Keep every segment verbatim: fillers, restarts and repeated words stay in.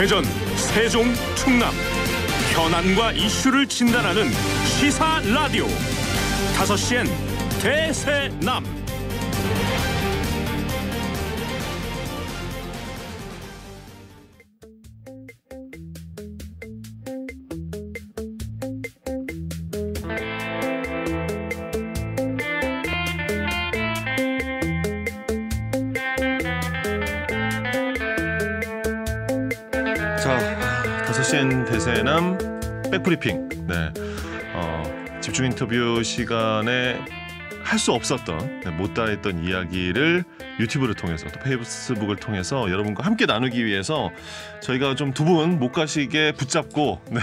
대전, 세종, 충남 현안과 이슈를 진단하는 시사 라디오 다섯 시엔 대세남. 오시엔 대세남 백브리핑. 네, 어, 집중 인터뷰 시간에 할 수 없었던, 네, 못다 했던 이야기를 유튜브를 통해서 또 페이스북을 통해서 여러분과 함께 나누기 위해서 저희가 좀 두 분 못 가시게 붙잡고, 네.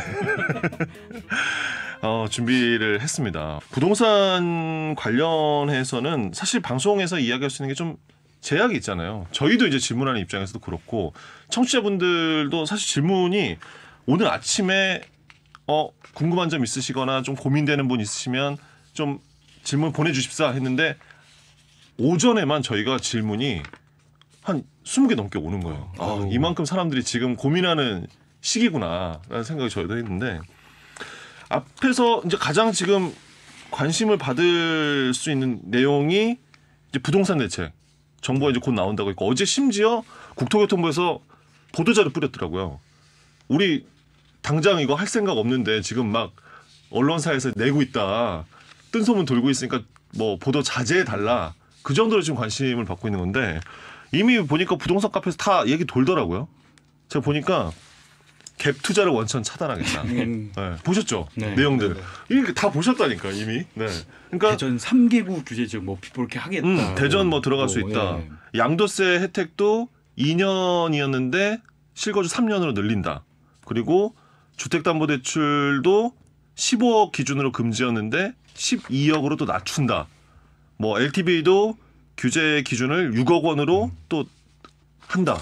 어, 준비를 했습니다. 부동산 관련해서는 사실 방송에서 이야기할 수 있는 게 좀 제약이 있잖아요. 저희도 이제 질문하는 입장에서도 그렇고 청취자분들도 사실 질문이 오늘 아침에 어 궁금한 점 있으시거나 좀 고민되는 분 있으시면 좀 질문 보내주십사 했는데 오전에만 저희가 질문이 한 스무 개 넘게 오는 거예요. 아, 이만큼 사람들이 지금 고민하는 시기구나라는 생각이 저희도 했는데, 앞에서 이제 가장 지금 관심을 받을 수 있는 내용이 이제 부동산 대책. 정부가 이제 곧 나온다고 했고, 어제 심지어 국토교통부에서 보도자료 뿌렸더라고요. 우리 당장 이거 할 생각 없는데 지금 막 언론사에서 내고 있다, 뜬 소문 돌고 있으니까 뭐 보도 자제해달라, 그 정도로 지금 관심을 받고 있는 건데, 이미 보니까 부동산 카페에서 다 얘기 돌더라고요. 제가 보니까 갭 투자를 원천 차단하겠다. 음. 네. 보셨죠? 네. 내용들. 네. 이게 다 보셨다니까 이미. 네. 그러니까 대전 삼 개구 규제 지역 뭐 이렇게 하겠다. 음, 대전 뭐 들어갈 오, 수 있다. 예. 양도세 혜택도 이 년이었는데 실거주 삼 년으로 늘린다. 그리고 주택담보대출도 십오억 기준으로 금지였는데 십이억으로 또 낮춘다. 뭐 엘티브이도 규제 기준을 육억 원으로 음. 또 한다.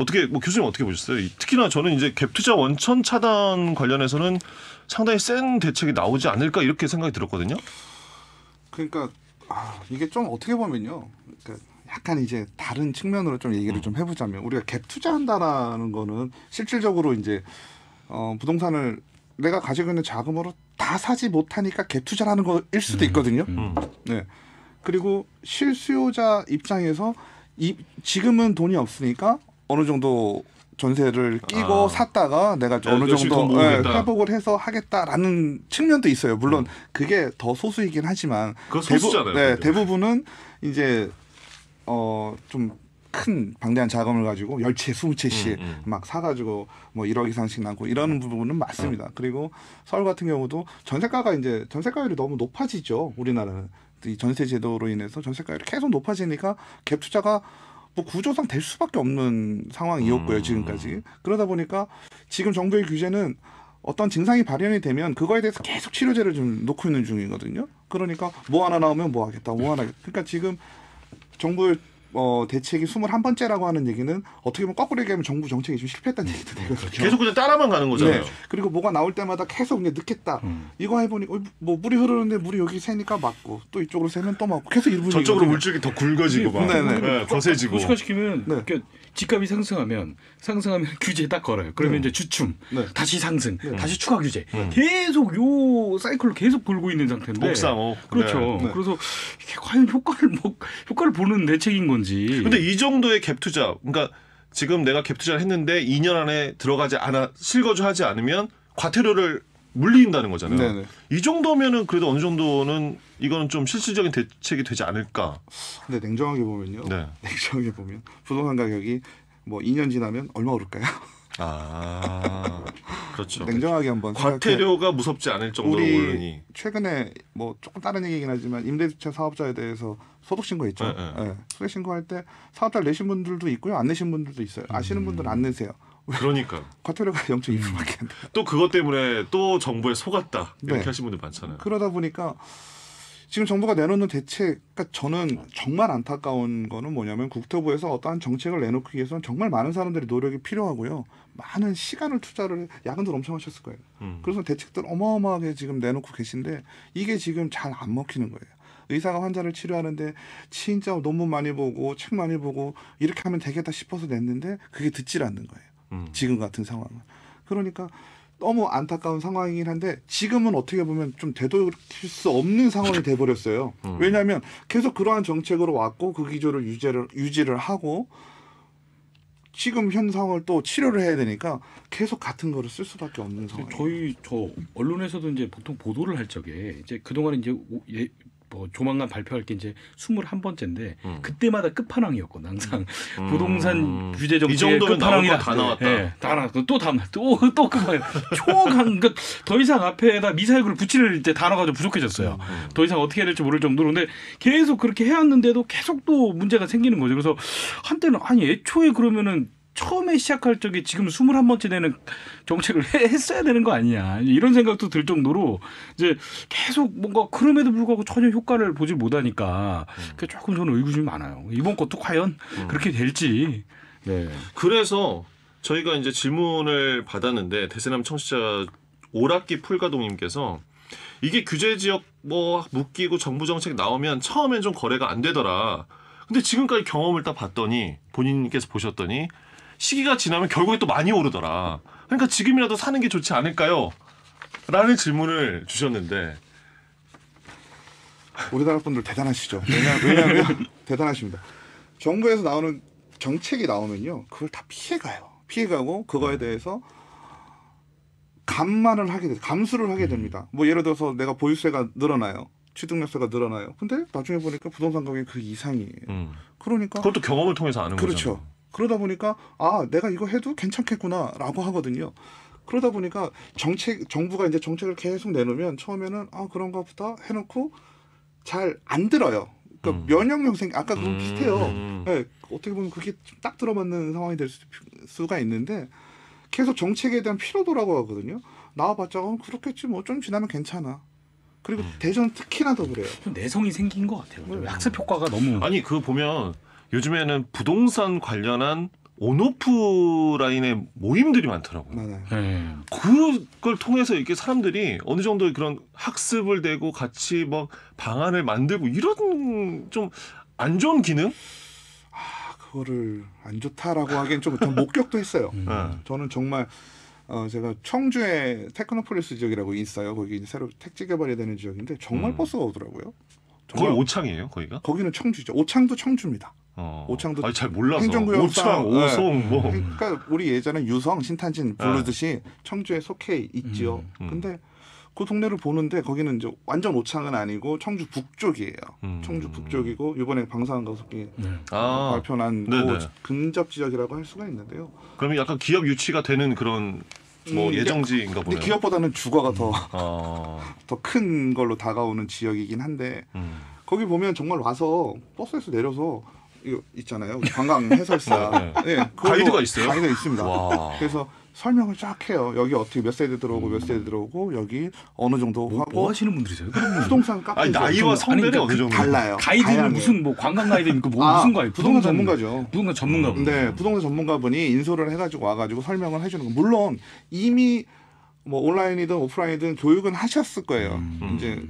어떻게, 뭐 교수님 어떻게 보셨어요? 특히나 저는 이제 갭 투자 원천 차단 관련해서는 상당히 센 대책이 나오지 않을까 이렇게 생각이 들었거든요. 그러니까 아, 이게 좀 어떻게 보면요, 그러니까 약간 이제 다른 측면으로 좀 얘기를 음. 좀 해보자면, 우리가 갭 투자한다라는 거는 실질적으로 이제 어, 부동산을 내가 가지고 있는 자금으로 다 사지 못하니까 갭 투자라는 거일 수도 있거든요. 음. 음. 네. 그리고 실수요자 입장에서 이, 지금은 돈이 없으니까 어느 정도 전세를 끼고 아. 샀다가 내가 네, 어느 정도 네, 회복을 해서 하겠다라는 측면도 있어요. 물론 음. 그게 더 소수이긴 하지만 대부, 네, 대부분은 이제 어, 좀 큰 방대한 자금을 가지고 열 채, 스무 채씩 음, 음. 막 사가지고 뭐 일억 이상씩 나고 이러는 부분은 맞습니다. 음. 그리고 서울 같은 경우도 전세가가 이제 전세가율이 너무 높아지죠. 우리나라는 이 전세 제도로 인해서 전세가율이 계속 높아지니까 갭 투자가 뭐 구조상 될 수밖에 없는 상황이었고요, 지금까지. 그러다 보니까 지금 정부의 규제는 어떤 증상이 발현이 되면 그거에 대해서 계속 치료제를 좀 놓고 있는 중이거든요. 그러니까 뭐 하나 나오면 뭐 하겠다, 뭐 하나. 그러니까 지금 정부의 어, 대책이 스물한 번째라고 하는 얘기는 어떻게 보면 거꾸로 얘기하면 정부 정책이 좀 실패했다는 얘기도 되거든요. 계속 그냥 따라만 가는 거잖아요. 네. 그리고 뭐가 나올 때마다 계속 이제 늦겠다. 음. 이거 해보니 어, 뭐 물이 흐르는데 물이 여기 새니까 막고 또 이쪽으로 새면 또 막고 계속 일부 저쪽으로 물줄기 더 굵어지고 막 네네. 네, 거세지고. 무식화시키면 네. 그러니까 집값이 상승하면 상승하면 규제 딱 걸어요. 그러면 네. 이제 주춤, 네. 다시 상승, 네. 다시 추가 규제. 네. 계속 요 사이클로 계속 돌고 있는 상태인데. 옥상호. 그렇죠. 네. 네. 그래서 이게 과연 효과를 뭐 효과를 보는 대책인 거. 근데 이 정도의 갭 투자, 그러니까 지금 내가 갭 투자를 했는데 이 년 안에 들어가지 않아 실거주하지 않으면 과태료를 물린다는 거잖아요. 네네. 이 정도면은 그래도 어느 정도는 이거는 좀 실질적인 대책이 되지 않을까. 근데 냉정하게 보면요. 네. 냉정하게 보면 부동산 가격이 뭐 이 년 지나면 얼마 오를까요? 아, 그렇죠. 냉정하게 한번 과태료가 생각해. 무섭지 않을 정도로 오르니. 최근에 뭐 조금 다른 얘기긴 하지만 임대주택 사업자에 대해서 소득 신고했죠. 네, 네. 네. 소득 신고할 때 사업자를 내신 분들도 있고요, 안 내신 분들도 있어요. 아시는 음. 분들은 안 내세요. 그러니까 과태료가 영 점 이 퍼센트밖에 안 돼요. 또 그것 때문에 또 정부에 속았다 이렇게 네. 하신 분들 많잖아요. 그러다 보니까 지금 정부가 내놓는 대책, 그러니까 저는 정말 안타까운 거는 뭐냐면 국토부에서 어떠한 정책을 내놓기 위해서는 정말 많은 사람들의 노력이 필요하고요. 많은 시간을 투자를, 야근들 엄청 하셨을 거예요. 음. 그래서 대책들 어마어마하게 지금 내놓고 계신데 이게 지금 잘 안 먹히는 거예요. 의사가 환자를 치료하는데 진짜 논문 많이 보고 책 많이 보고 이렇게 하면 되겠다 싶어서 냈는데 그게 듣질 않는 거예요. 음. 지금 같은 상황은. 그러니까 너무 안타까운 상황이긴 한데 지금은 어떻게 보면 좀 되돌릴 수 없는 상황이 돼버렸어요. 음. 왜냐하면 계속 그러한 정책으로 왔고 그 기조를 유지를, 유지를 하고 지금 현 상황을 또 치료를 해야 되니까 계속 같은 거를 쓸 수밖에 없는 상황. 저희 저 언론에서도 이제 보통 보도를 할 적에 이제 그동안 이제 오, 예, 뭐 조만간 발표할 게 이제 스물한 번째인데 음. 그때마다 끝판왕이었고 항상 음. 부동산 규제 정책의 끝판왕이다. 다 나왔다. 네, 다 나왔고 또 다음 또또 끝판왕. 초강 그 더 이상 앞에다 미사일을 붙일 때 단어가 좀 부족해졌어요. 음. 더 이상 어떻게 해야 될지 모를 정도로. 근데 계속 그렇게 해왔는데도 계속 또 문제가 생기는 거죠. 그래서 한때는 아니 애초에 그러면은 처음에 시작할 적에 지금 스물한 번째 되는 정책을 해, 했어야 되는 거 아니냐 이런 생각도 들 정도로 이제 계속 뭔가 그럼에도 불구하고 전혀 효과를 보지 못하니까 음. 조금 저는 의구심이 많아요. 이번 것도 과연 음. 그렇게 될지. 네. 그래서 저희가 이제 질문을 받았는데 대세남 청취자 오락기 풀가동님께서 이게 규제지역 뭐 묶이고 정부 정책 나오면 처음엔 좀 거래가 안 되더라. 근데 지금까지 경험을 딱 봤더니 본인께서 보셨더니 시기가 지나면 결국에 또 많이 오르더라. 그러니까 지금이라도 사는 게 좋지 않을까요? 라는 질문을 주셨는데 우리나라 분들 대단하시죠. 왜냐하면 대단하십니다. 정부에서 나오는 정책이 나오면요. 그걸 다 피해가요. 피해가고 그거에 대해서 감만을 하게 돼요. 감수를 하게 됩니다. 뭐 예를 들어서 내가 보유세가 늘어나요. 취득세가 늘어나요. 근데 나중에 보니까 부동산 가격이 그 이상이에요. 음. 그러니까 그것도 경험을 통해서 아는 그렇죠. 거죠. 그러다 보니까 아 내가 이거 해도 괜찮겠구나라고 하거든요. 그러다 보니까 정책 정부가 이제 정책을 계속 내놓으면 처음에는 아 그런가 보다 해놓고 잘 안 들어요. 그러니까 음. 면역력 생 아까 그거 음. 비슷해요. 네, 어떻게 보면 그게 딱 들어맞는 상황이 될 수, 수가 있는데 계속 정책에 대한 피로도라고 하거든요. 나와봤자 어, 그렇겠지 뭐 좀 지나면 괜찮아. 그리고 음. 대전 특히나 더 그래요. 좀 내성이 생긴 것 같아요. 학습 효과가 너무 아니 그거 보면. 요즘에는 부동산 관련한 온오프 라인의 모임들이 많더라고요. 맞아요. 네. 그걸 통해서 이렇게 사람들이 어느 정도 그런 학습을 되고 같이 막 방안을 만들고 이런 좀 안 좋은 기능? 아, 그거를 안 좋다라고 하기엔 좀 목격도 했어요. 음. 네. 저는 정말 어, 제가 청주에 테크노폴리스 지역이라고 있어요. 거기 새로 택지 개발이 되는 지역인데 정말 음. 버스가 오더라고요. 거의 오창이에요, 거기가? 거기는 청주죠. 오창도 청주입니다. 어. 오창도 아니, 잘 몰라서. 행정구역 오창, 오송 네. 뭐. 그러니까 우리 예전에 유성, 신탄진 부르듯이 아. 청주에 속해 있지요. 음, 음. 근데 그 동네를 보는데 거기는 이제 완전 오창은 아니고 청주 북쪽이에요. 음. 청주 북쪽이고 이번에 방사광 가속기 음. 아. 발표난 그 근접 지역이라고 할 수가 있는데요. 그러면 약간 기업 유치가 되는 그런 뭐 음, 예정지인가 보네요. 기업보다는 주거가 더 더 큰 음. 어. 걸로 다가오는 지역이긴 한데 음. 거기 보면 정말 와서 버스에서 내려서 이거 있잖아요. 관광 해설사 네. 네, 가이드가 있어요. 가이드가 있습니다. 와. 그래서 설명을 쫙 해요. 여기 어떻게 몇 세대 들어오고 음. 몇 세대 들어오고 여기 어느 정도 뭐, 하고 뭐 하시는 분들이세요? 부동산 카페 아니, 나이와 성별이 어느 정도 달라요. 가이드는 다양해요. 무슨 뭐 관광 가이드입니까? 뭐 아, 무슨 가이드? 부동산, 부동산 전문가죠. 부동산 전문가. 음, 네, 부동산 전문가분이 인솔을 해가지고 와가지고 설명을 해주는 거. 물론 이미 뭐 온라인이든 오프라인이든 교육은 하셨을 거예요. 음. 이제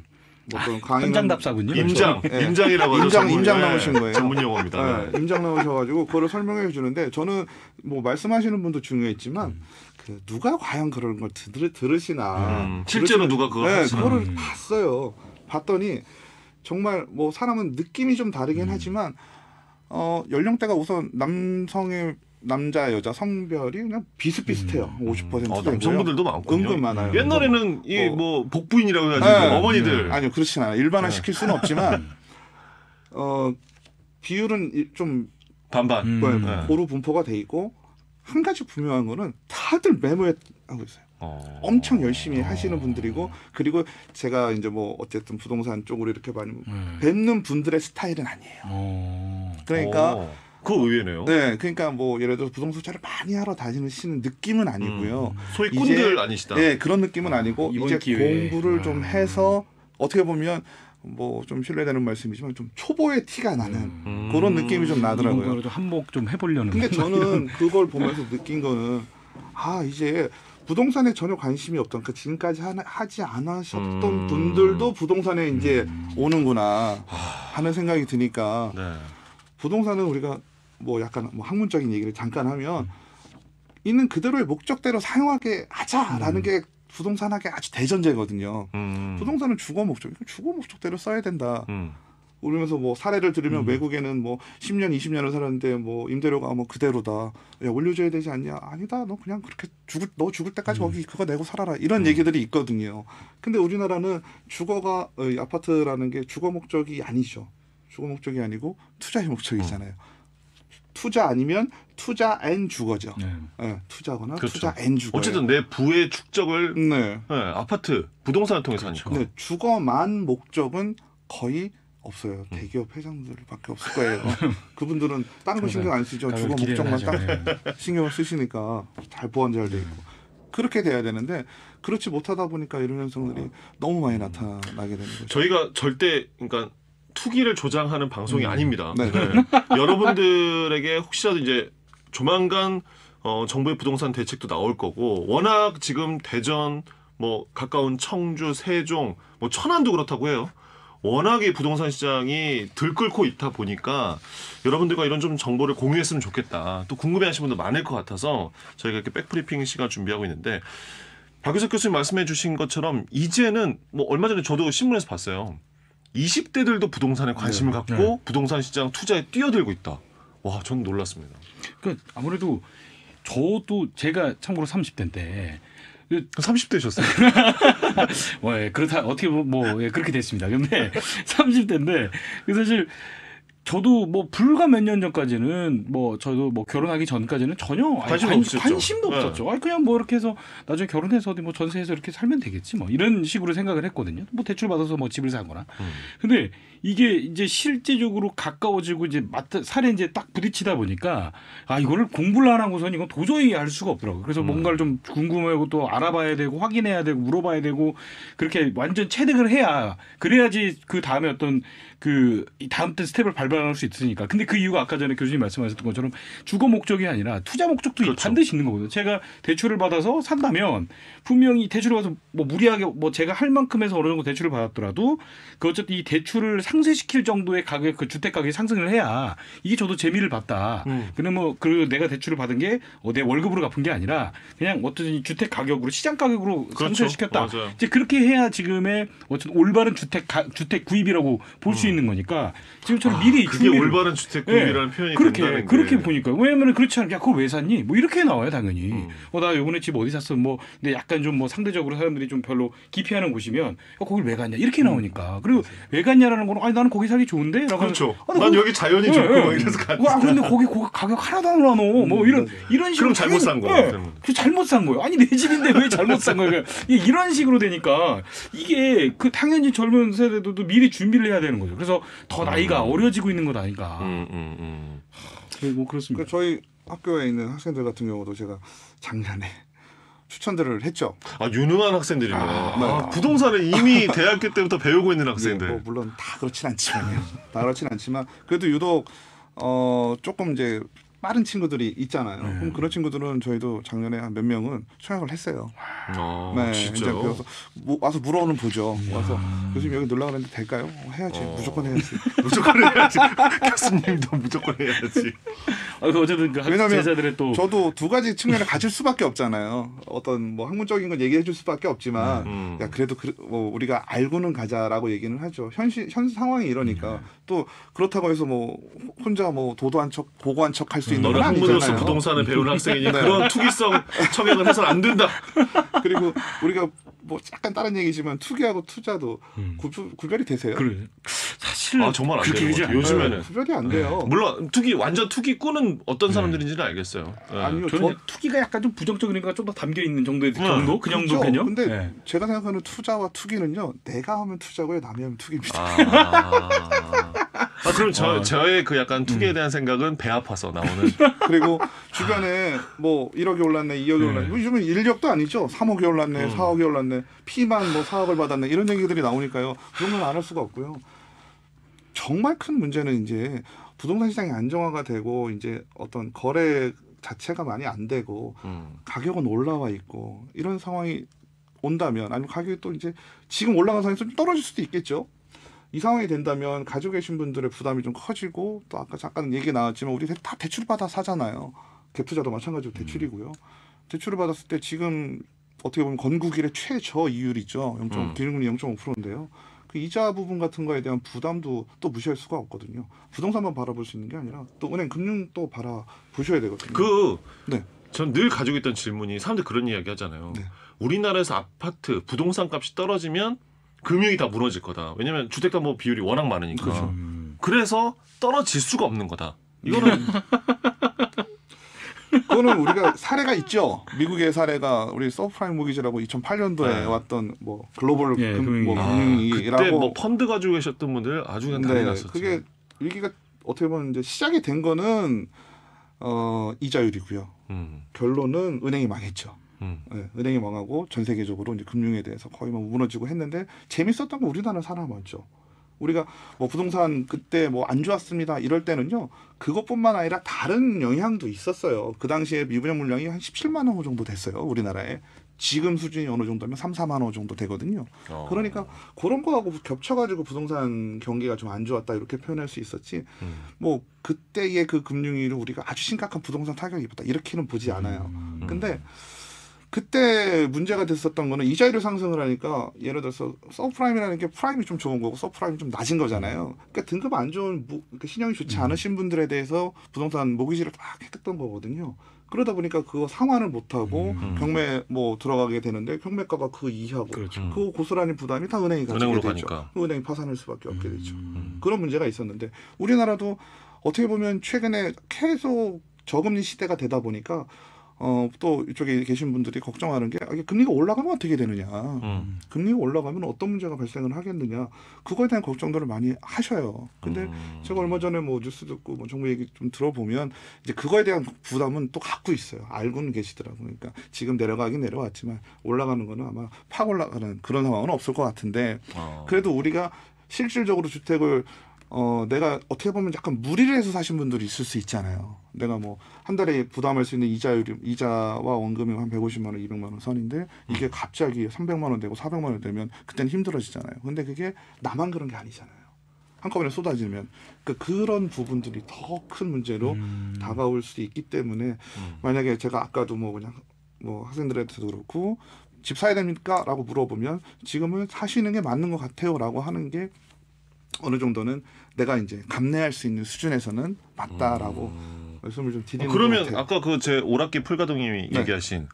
뭐 그런 강의 현장 답사군요. 임장, 네. 임장이라고 하죠. 임장, 전문, 임장 나오신 거예요. 전문 용어입니다. 네. 네. 임장 나오셔가지고 그거를 설명해 주는데 저는 뭐 말씀하시는 분도 중요했지만 음. 그 누가 과연 그런 걸 들, 들으시나 음. 실제로 누가 그걸 네, 하시나. 그거를 봤어요. 봤더니 정말 뭐 사람은 느낌이 좀 다르긴 음. 하지만 어, 연령대가 우선 남성의 남자, 여자 성별이 그냥 비슷비슷해요. 음. 오십 퍼센트 아, 남성분들도 많고 은근 많아요. 옛날에는 이 뭐 어. 복부인이라고 해가지고 네. 어머니들. 아니요. 그렇진 않아요. 일반화 네. 시킬 수는 없지만 어, 비율은 좀 반반. 네, 음. 고루 분포가 돼 있고 한 가지 분명한 거는 다들 메모에 하고 있어요. 어. 엄청 열심히 어. 하시는 분들이고 그리고 제가 이제 뭐 어쨌든 부동산 쪽으로 이렇게 많이 음. 뵙는 분들의 스타일은 아니에요. 어. 그러니까 어. 그 의외네요. 네, 그러니까 뭐 예를 들어 부동산 투자를 많이 하러 다니시는 느낌은 아니고요. 음, 소위 꾼들 아니시다. 네, 그런 느낌은 아, 아니고 이제 기회에. 공부를 아, 좀 해서 어떻게 보면 뭐 좀 실례되는 말씀이지만 좀 초보의 티가 나는 음, 그런 느낌이 좀 나더라고요. 이번에도 한몫 좀 해보려는. 근데 저는 그걸 보면서 느낀 거는 아 이제 부동산에 전혀 관심이 없던 그 지금까지 하, 하지 않으셨던 음, 분들도 부동산에 이제 음. 오는구나 하는 생각이 드니까. 네. 부동산은 우리가 뭐 약간 뭐 학문적인 얘기를 잠깐 하면 있는 그대로의 목적대로 사용하게 하자라는 음. 게 부동산학의 아주 대전제거든요. 음. 부동산은 주거 목적, 주거 목적대로 써야 된다. 음. 그러면서 뭐 사례를 들으면 음. 외국에는 뭐 십 년, 이십 년을 살았는데 뭐 임대료가 뭐 그대로다. 야, 올려줘야 되지 않냐? 아니다. 너 그냥 그렇게 죽을 너 죽을 때까지 음. 거기 그거 내고 살아라. 이런 음. 얘기들이 있거든요. 근데 우리나라는 주거가 아파트라는 게 주거 목적이 아니죠. 주거 목적이 아니고 투자의 목적이잖아요. 음. 투자 아니면 투자 앤 주거죠. 네. 네, 투자거나 그렇죠. 투자 앤 주거. 어쨌든 내 부의 축적을 네. 네, 아파트, 부동산을 통해서 그렇죠. 하니까. 네, 주거만 목적은 거의 없어요. 음. 대기업 회장들밖에 없을 거예요. 그분들은 다른 거 신경 안 쓰죠. 주거 목적만 딱 신경을 쓰시니까 잘 보완 잘 돼 있고. 그렇게 돼야 되는데 그렇지 못하다 보니까 이런 현상들이 어. 너무 많이 음. 나타나게 되는 거죠. 저희가 절대 그러니까 투기를 조장하는 방송이 음. 아닙니다. 네. 네. 여러분들에게 혹시라도 이제 조만간 어, 정부의 부동산 대책도 나올 거고 워낙 지금 대전 뭐 가까운 청주, 세종, 뭐 천안도 그렇다고 해요. 워낙에 부동산 시장이 들끓고 있다 보니까 여러분들과 이런 좀 정보를 공유했으면 좋겠다. 또 궁금해하시는 분도 많을 것 같아서 저희가 이렇게 백브리핑 시간 준비하고 있는데 박유석 교수님 말씀해 주신 것처럼 이제는 뭐 얼마 전에 저도 신문에서 봤어요. 이십 대들도 부동산에 관심을 네, 갖고 네. 부동산 시장 투자에 뛰어들고 있다. 와, 저는 놀랐습니다. 그러니까 아무래도 저도 제가 참고로 삼십 대인데 삼십 대셨어요. 뭐, 예, 그렇다, 어떻게, 보면 뭐, 예, 그렇게 됐습니다. 근데 삼십 대인데, 사실, 저도 뭐, 불과 몇 년 전까지는, 뭐, 저도 뭐, 결혼하기 전까지는 전혀 관심, 아니, 관심도, 관심도 없었죠. 네. 아니, 그냥 뭐, 이렇게 해서, 나중에 결혼해서 어디 뭐, 전세해서 이렇게 살면 되겠지, 뭐, 이런 식으로 생각을 했거든요. 뭐, 대출받아서 뭐, 집을 사거나. 음. 근데 이게 이제 실제적으로 가까워지고, 이제, 마트, 살에 이제 딱 부딪히다 보니까, 아, 이거를 공부를 안 하고서는 이건 도저히 알 수가 없더라고요. 그래서 음. 뭔가를 좀 궁금하고 또 알아봐야 되고, 확인해야 되고, 물어봐야 되고, 그렇게 완전 체득을 해야, 그래야지 그 다음에 어떤, 그, 다음 때 스텝을 밟아 할 수 있으니까. 근데 그 이유가 아까 전에 교수님 말씀하셨던 것처럼 주거 목적이 아니라 투자 목적도 그렇죠. 반드시 있는 거거든요. 제가 대출을 받아서 산다면 분명히 대출을 받아서 뭐 무리하게 뭐 제가 할 만큼에서 어느 정도 대출을 받았더라도 그 어쨌든 이 대출을 상쇄시킬 정도의 가격 그 주택 가격이 상승을 해야 이게 저도 재미를 봤다. 음. 그러면 뭐 그 내가 대출을 받은 게 내 월급으로 갚은 게 아니라 그냥 어떤 주택 가격으로 시장 가격으로 그렇죠. 상쇄시켰다. 맞아요. 이제 그렇게 해야 지금의 어쨌든 올바른 주택 가, 주택 구입이라고 볼 수 음. 있는 거니까 지금처럼 아. 미리 그게 준비를. 올바른 주택구입이라는 네. 표현이 그렇게, 된다는 그렇게 게. 보니까. 왜냐면 그렇지 않으면 야 그거 왜 샀니? 뭐 이렇게 나와요 당연히. 음. 어, 나 요번에 집 어디 샀어? 뭐 근데 약간 좀 뭐 상대적으로 사람들이 좀 별로 기피하는 곳이면 어, 거길 왜 갔냐? 이렇게 나오니까. 음. 그리고 왜 갔냐라는 거는 아니 나는 거기 살기 좋은데? 라고 그렇죠. 아, 난 거기, 여기 자연이 네, 좋고 네, 막 이래서 갔어. 와 근데 거기, 거기 가격 하나도 안 올라노. 뭐 이런 음, 이런 식으로. 그럼 잘못 산 거야. 네. 그 잘못 산 거예요. 아니 내 집인데 왜 잘못 산 거야. 그러니까 이런 식으로 되니까 이게 그 당연히 젊은 세대들도 미리 준비를 해야 되는 거죠. 그래서 더 나이가 음. 어려지고 있는 것 아닌가. 음, 음, 음. 네, 뭐 그렇습니다. 저희 학교에 있는 학생들 같은 경우도 제가 작년에 추천들을 했죠. 아 유능한 학생들이네요. 아, 네. 아, 부동산을 이미 대학교 때부터 배우고 있는 학생들. 네, 뭐 물론 다 그렇진 않지만요. 다 그렇진 않지만 그래도 유독 어, 조금 이제 빠른 친구들이 있잖아요. 네. 그럼 그런 친구들은 저희도 작년에 한 몇 명은 청약을 했어요. 아, 네, 진짜요? 그래서 뭐 와서 물어오는 보죠. 이야. 와서 교수님 여기 놀라 그랬는데 될까요? 어, 해야지. 어. 무조건 해야지. 무조건 해야지. 교수님도 무조건 해야지. 아, 어쨌든 그 학생들의 또 저도 두 가지 측면을 가질 수밖에 없잖아요. 어떤 뭐 학문적인 건 얘기해 줄 수밖에 없지만 음. 야 그래도 그, 뭐 우리가 알고는 가자라고 얘기는 하죠. 현실 현 상황이 이러니까 음. 또 그렇다고 해서 뭐 혼자 뭐 도도한 척 고고한 척 할 수 있는 너는 학문으로서 부동산을 배우는 학생이니 네. 그런 투기성 청약을 해서는 안 된다. 그리고 우리가 뭐 약간 다른 얘기지만 투기하고 투자도 음. 구, 구별이 되세요? 그래. 사실 아, 정말 안 돼요. 요즘에는 네, 구별이 안 돼요. 네. 물론 투기 완전 투기꾼은 어떤 사람들인지는 알겠어요. 네. 아니요, 저는 저, 투기가 약간 좀 부정적이니까 좀 더 담겨 있는 정도의 네. 정도, 그 정도 개념. 근데 네. 제가 생각하는 투자와 투기는요, 내가 하면 투자고요, 남이 하면 투기입니다. 아. 아, 그럼 저, 어, 저의 그 약간 투기에 대한 음. 생각은 배 아파서 나오는. 그리고 주변에 뭐 일억이 올랐네, 이억이 네. 올랐네. 요즘은 일억도 아니죠. 삼억이 올랐네, 음. 사억이 올랐네, 피만 뭐 사억을 받았네. 이런 얘기들이 나오니까요. 그런 건 안 할 수가 없고요. 정말 큰 문제는 이제 부동산 시장이 안정화가 되고 이제 어떤 거래 자체가 많이 안 되고 음. 가격은 올라와 있고 이런 상황이 온다면 아니면 가격이 또 이제 지금 올라간 상황에서 좀 떨어질 수도 있겠죠. 이 상황이 된다면 가지고 계신 분들의 부담이 좀 커지고 또 아까 잠깐 얘기 나왔지만 우리 다 대출받아 사잖아요. 대투자도 마찬가지로 대출이고요. 대출을 받았을 때 지금 어떻게 보면 건국일의 최저 이율이죠. 기준금리 영 점 오 퍼센트인데요. 그 이자 부분 같은 거에 대한 부담도 또 무시할 수가 없거든요. 부동산만 바라볼 수 있는 게 아니라 또 은행 금융 또 바라보셔야 되거든요. 그 네. 전 늘 가지고 있던 질문이 사람들 그런 이야기 하잖아요. 네. 우리나라에서 아파트 부동산 값이 떨어지면 금융이 다 무너질 거다. 왜냐하면 주택담보 비율이 워낙 많으니까. 그렇죠. 음. 그래서 떨어질 수가 없는 거다. 이거는 그거는 우리가 사례가 있죠. 미국의 사례가 우리 서브프라임 모기지라고 이천팔 년도에 네. 왔던 뭐 글로벌 네, 금, 뭐 금융위기라고 아, 그때 뭐 펀드 가지고 계셨던 분들 아주 난리 네, 났었죠. 그게 위기가 어떻게 보면 이제 시작이 된 거는 어, 이자율이고요. 음. 결론은 은행이 망했죠. 음. 네, 은행이 망하고 전 세계적으로 이제 금융에 대해서 거의 막 무너지고 했는데 재밌었던 건 우리나라 사람이었죠. 우리가 뭐 부동산 그때 뭐 안 좋았습니다 이럴 때는요 그것뿐만 아니라 다른 영향도 있었어요. 그 당시에 미분양 물량이 한 십칠만 호 정도 됐어요. 우리나라에 지금 수준이 어느 정도면 삼사만 호 정도 되거든요. 어. 그러니까 그런 거하고 겹쳐가지고 부동산 경기가 좀 안 좋았다 이렇게 표현할 수 있었지. 음. 뭐 그때의 그 금융위를 우리가 아주 심각한 부동산 타격을 입었다 이렇게는 보지 않아요. 음. 음. 근데 그때 문제가 됐었던 거는 이자율 상승을 하니까 예를 들어서 서프라임이라는 게 프라임이 좀 좋은 거고 서프라임이 좀 낮은 거잖아요. 그러니까 등급 안 좋은 신용이 좋지 않으신 분들에 대해서 부동산 모기지를 막 했던 거거든요. 그러다 보니까 그거 상환을 못하고 음. 경매 뭐 들어가게 되는데 경매가가 그 이하고 그렇죠. 그 고스란히 부담이 다 은행이 가지게 되죠. 그 은행이 파산할 수밖에 없게 되죠. 음. 그런 문제가 있었는데 우리나라도 어떻게 보면 최근에 계속 저금리 시대가 되다 보니까 어, 또 이쪽에 계신 분들이 걱정하는 게 금리가 올라가면 어떻게 되느냐. 음. 금리가 올라가면 어떤 문제가 발생을 하겠느냐. 그거에 대한 걱정들을 많이 하셔요. 근데 음. 제가 얼마 전에 뭐 뉴스 듣고 뭐 정부 얘기 좀 들어보면 이제 그거에 대한 부담은 또 갖고 있어요. 알고는 계시더라고요. 그러니까 지금 내려가긴 내려왔지만 올라가는 거는 아마 팍 올라가는 그런 상황은 없을 것 같은데 어. 그래도 우리가 실질적으로 주택을 어 내가 어떻게 보면 약간 무리를 해서 사신 분들이 있을 수 있잖아요. 내가 뭐 한 달에 부담할 수 있는 이자율, 이자와 원금이 한 백오십만 원, 이백만 원 선인데 이게 음. 갑자기 삼백만 원 되고 사백만 원 되면 그때는 힘들어지잖아요. 근데 그게 나만 그런 게 아니잖아요. 한꺼번에 쏟아지면 그러니까 그런 부분들이 더 큰 문제로 음. 다가올 수 있기 때문에 음. 만약에 제가 아까도 뭐 그냥 뭐 학생들한테도 그렇고 집 사야 됩니까?라고 물어보면 지금은 사시는 게 맞는 것 같아요라고 하는 게 어느 정도는 내가 이제 감내할 수 있는 수준에서는 맞다라고 음. 말씀을 좀 드리는 어, 그러면 것 같아요. 아까 그 제 오락기 풀가동님이 네. 얘기하신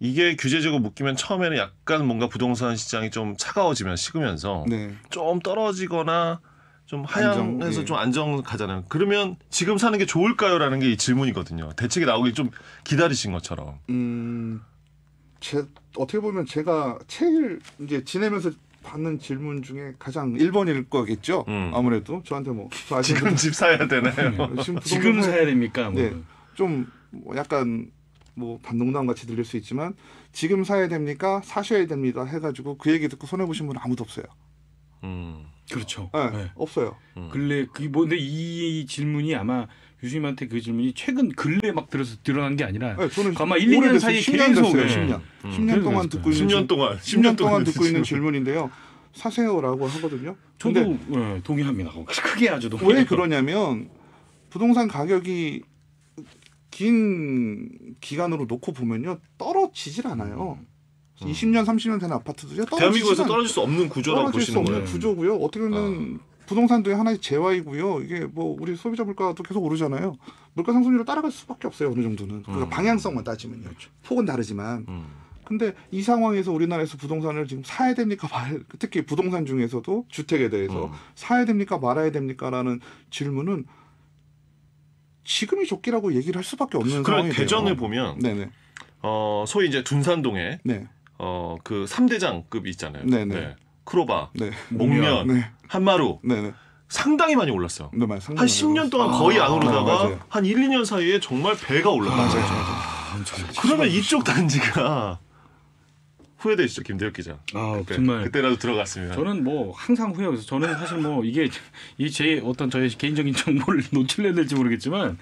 이게 규제적으로 묶이면 처음에는 약간 뭔가 부동산 시장이 좀 차가워지면 식으면서 네. 좀 떨어지거나 좀 하향해서 예. 좀 안정 가잖아요. 그러면 지금 사는 게 좋을까요라는 게 이 질문이거든요. 대책이 나오길 좀 기다리신 것처럼. 음, 제 어떻게 보면 제가 제일 이제 지내면서 받는 질문 중에 가장 일 번일 거겠죠. 음. 아무래도 저한테 뭐 저 지금 집 사야 되나요? 네, 지금, 지금 사야 됩니까? 뭐. 네, 좀 약간 뭐 반농담 같이 들릴 수 있지만 지금 사야 됩니까? 사셔야 됩니다. 해가지고 그 얘기 듣고 손해 보신 분은 아무도 없어요. 음, 그렇죠. 네, 네. 없어요. 음. 근래 그 뭐 근데 이 질문이 아마 교수님한테 그 질문이 최근 근래 막 들어서 드러난 게 아니라 네, 저는 아마 일, 이 년 사이에 십 년 계속 됐어요. 십 년. 음. 십 년 동안 듣고 있는 십 년 동안 십 년 동안 듣고 있는 질문인데요. 사세요라고 하거든요. 저도 네, 동의합니다. 크게 아주 동의해요. 왜 그러냐면 부동산 가격이 긴 기간으로 놓고 보면요. 떨어지질 않아요. 음. 이십 년, 삼십 년 되는 아파트도요. 대한민국에서 떨어질 수 없는 구조라고 떨어질 보시는 수 없는 거예요. 구조고요. 어떻게 보면 아. 부동산도 하나의 재화이고요. 이게 뭐 우리 소비자 물가도 계속 오르잖아요. 물가 상승률을 따라갈 수밖에 없어요. 어느 정도는. 그러니까 음. 방향성만 따지면요. 그렇죠. 폭은 다르지만. 음. 근데 이 상황에서 우리나라에서 부동산을 지금 사야 됩니까? 말, 특히 부동산 중에서도 주택에 대해서 음. 사야 됩니까? 말아야 됩니까?라는 질문은 지금이 좋기라고 얘기를 할 수밖에 없는 상황이에요. 대전을 보면 네네. 어, 소위 이제 둔산동에 네. 어, 그 삼대장급이 있잖아요. 네네. 네. 크로바, 네. 목련, 네. 한마루 네네. 상당히 많이 올랐어요. 네, 맞아요. 한 십 년 동안 거의 아, 안 오르다가 아, 한 일, 이 년 사이에 정말 배가 올랐어요. 아, 그러면 이쪽 단지가 후회되시죠, 김대혁 기자. 아, 그때, 정말 그때라도 들어갔으면. 저는 뭐 항상 후회해서 저는 사실 뭐 이게 이 제 어떤 저의 개인적인 정보를 노출해야 될지 모르겠지만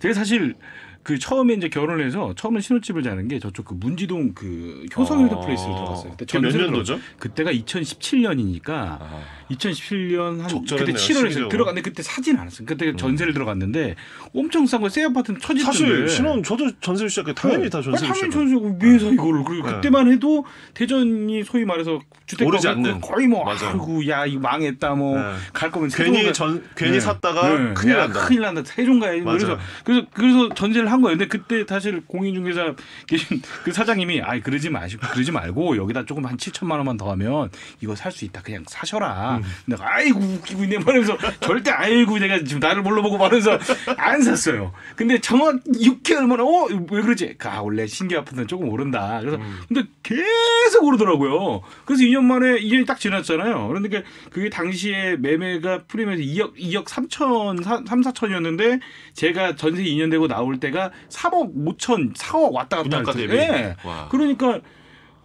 제가 사실 그 처음에 이제 결혼을 해서 처음에 신혼집을 자는 게 저쪽 그 문지동 그 효성힐드 아~ 플레이스를 들어갔어요. 그때 몇 년도죠? 그때가 이천십칠 년이니까 아~ 이천십칠 년 한 적절했네요. 그때 칠월에 들어갔는데 그때 사진 않았어요. 그때 전세를 음. 들어갔는데 엄청 싼 거 새 아파트는 처지던데. 사실 신혼 저도 전세를 시작해 당연히 네. 다 전세를 시작해. 당연히 전세고 위에서 네. 이거를 그리고 네. 그때만 해도 대전이 소위 말해서 주택가가 거의 뭐 아이고 야 이거 망했다 뭐 갈 네. 거면 괜히 세종가, 전 괜히 네. 샀다가 네. 큰일 난다. 큰일 난다. 세종 가야지. 그래서 그래서 그래서 전세를 한 거예요. 근데 그때 사실 공인중개사 계신 그 사장님이 아이 그러지 마시고 그러지 말고 여기다 조금 한 칠천만 원만 더 하면 이거 살 수 있다. 그냥 사셔라. 음. 내가 아이고 웃기고 있네 말면서 절대 아이고 내가 지금 나를 몰라보고 말면서 안 샀어요. 근데 정확 육 개월 만에 어 왜 그러지? 아 원래 신규 아파트는 조금 오른다. 그래서 음. 근데 계속 오르더라고요. 그래서 이 년 만에 이 년이 딱 지났잖아요. 그러니까 그게 당시에 매매가 프리미엄에서 이억 삼천에서 사천이었는데 제가 전세 이 년 되고 나올 때가 삼억 오천, 사억 왔다 갔다 했어요. 네. 그러니까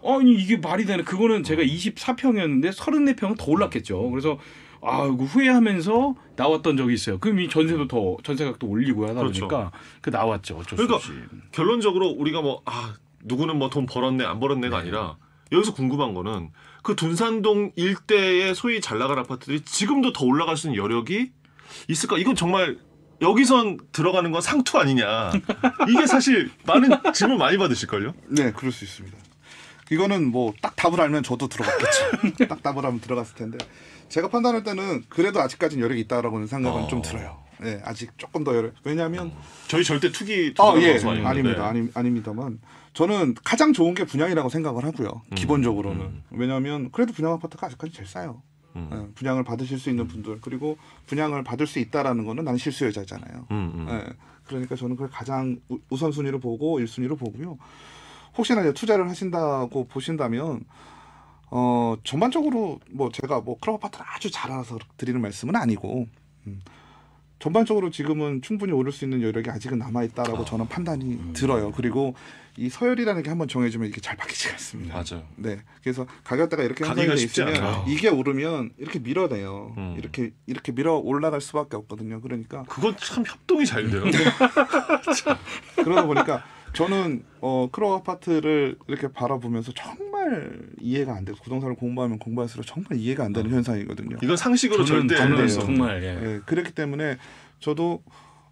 아니 이게 말이 되나? 그거는 제가 이십사 평이었는데 삼십사 평은 더 올랐겠죠. 그래서 아 이거 후회하면서 나왔던 적이 있어요. 그럼 이 전세도 더 전세각도 올리고 하다 보니까 그렇죠. 그 나왔죠. 어쩔 그러니까 수 없이. 결론적으로 우리가 뭐 아 누구는 뭐 돈 벌었네 안 벌었네가 네. 아니라 여기서 궁금한 거는 그 둔산동 일대의 소위 잘 나간 아파트들이 지금도 더 올라갈 수 있는 여력이 있을까? 이건 정말 여기선 들어가는 건 상투 아니냐. 이게 사실 많은 질문 많이 받으실걸요? 네, 그럴 수 있습니다. 이거는 뭐 딱 답을 알면 저도 들어갔겠죠. 딱 답을 하면 들어갔을 텐데 제가 판단할 때는 그래도 아직까지는 여력이 있다라고는 생각은 어... 좀 들어요. 네, 아직 조금 더 여력. 왜냐하면 저희 절대 투기 투기 어, 예, 아닙니다. 아니, 아닙니다만 저는 가장 좋은 게 분양이라고 생각을 하고요. 음, 기본적으로는 음. 왜냐하면 그래도 분양 아파트가 아직까지 제일 싸요. 음. 분양을 받으실 수 있는 분들 그리고 분양을 받을 수 있다라는 거는 난 실수요자잖아요. 음, 음. 네, 그러니까 저는 그걸 가장 우선순위로 보고 일 순위로 보고요. 혹시나 이제 투자를 하신다고 보신다면 어 전반적으로 뭐 제가 뭐 크로바 파트를 아주 잘 알아서 드리는 말씀은 아니고 음, 전반적으로 지금은 충분히 오를 수 있는 여력이 아직은 남아있다라고 아. 저는 판단이 음. 들어요. 그리고 이 서열이라는 게 한번 정해지면 이게 잘 바뀌지 않습니다. 맞아요. 네, 그래서 가격대가 이렇게 형성돼 있으면 않아요. 이게 오르면 이렇게 밀어내요. 음. 이렇게 이렇게 밀어 올라갈 수밖에 없거든요. 그러니까 그건 참 협동이 잘 돼요. 그러다 보니까 저는 어, 크로바 아파트를 이렇게 바라보면서 정말 이해가 안 돼요. 부동산을 공부하면 공부할수록 정말 이해가 안 되는 현상이거든요. 이건 상식으로 저는, 절대 안 돼요. 정말. 예. 예, 그렇기 때문에 저도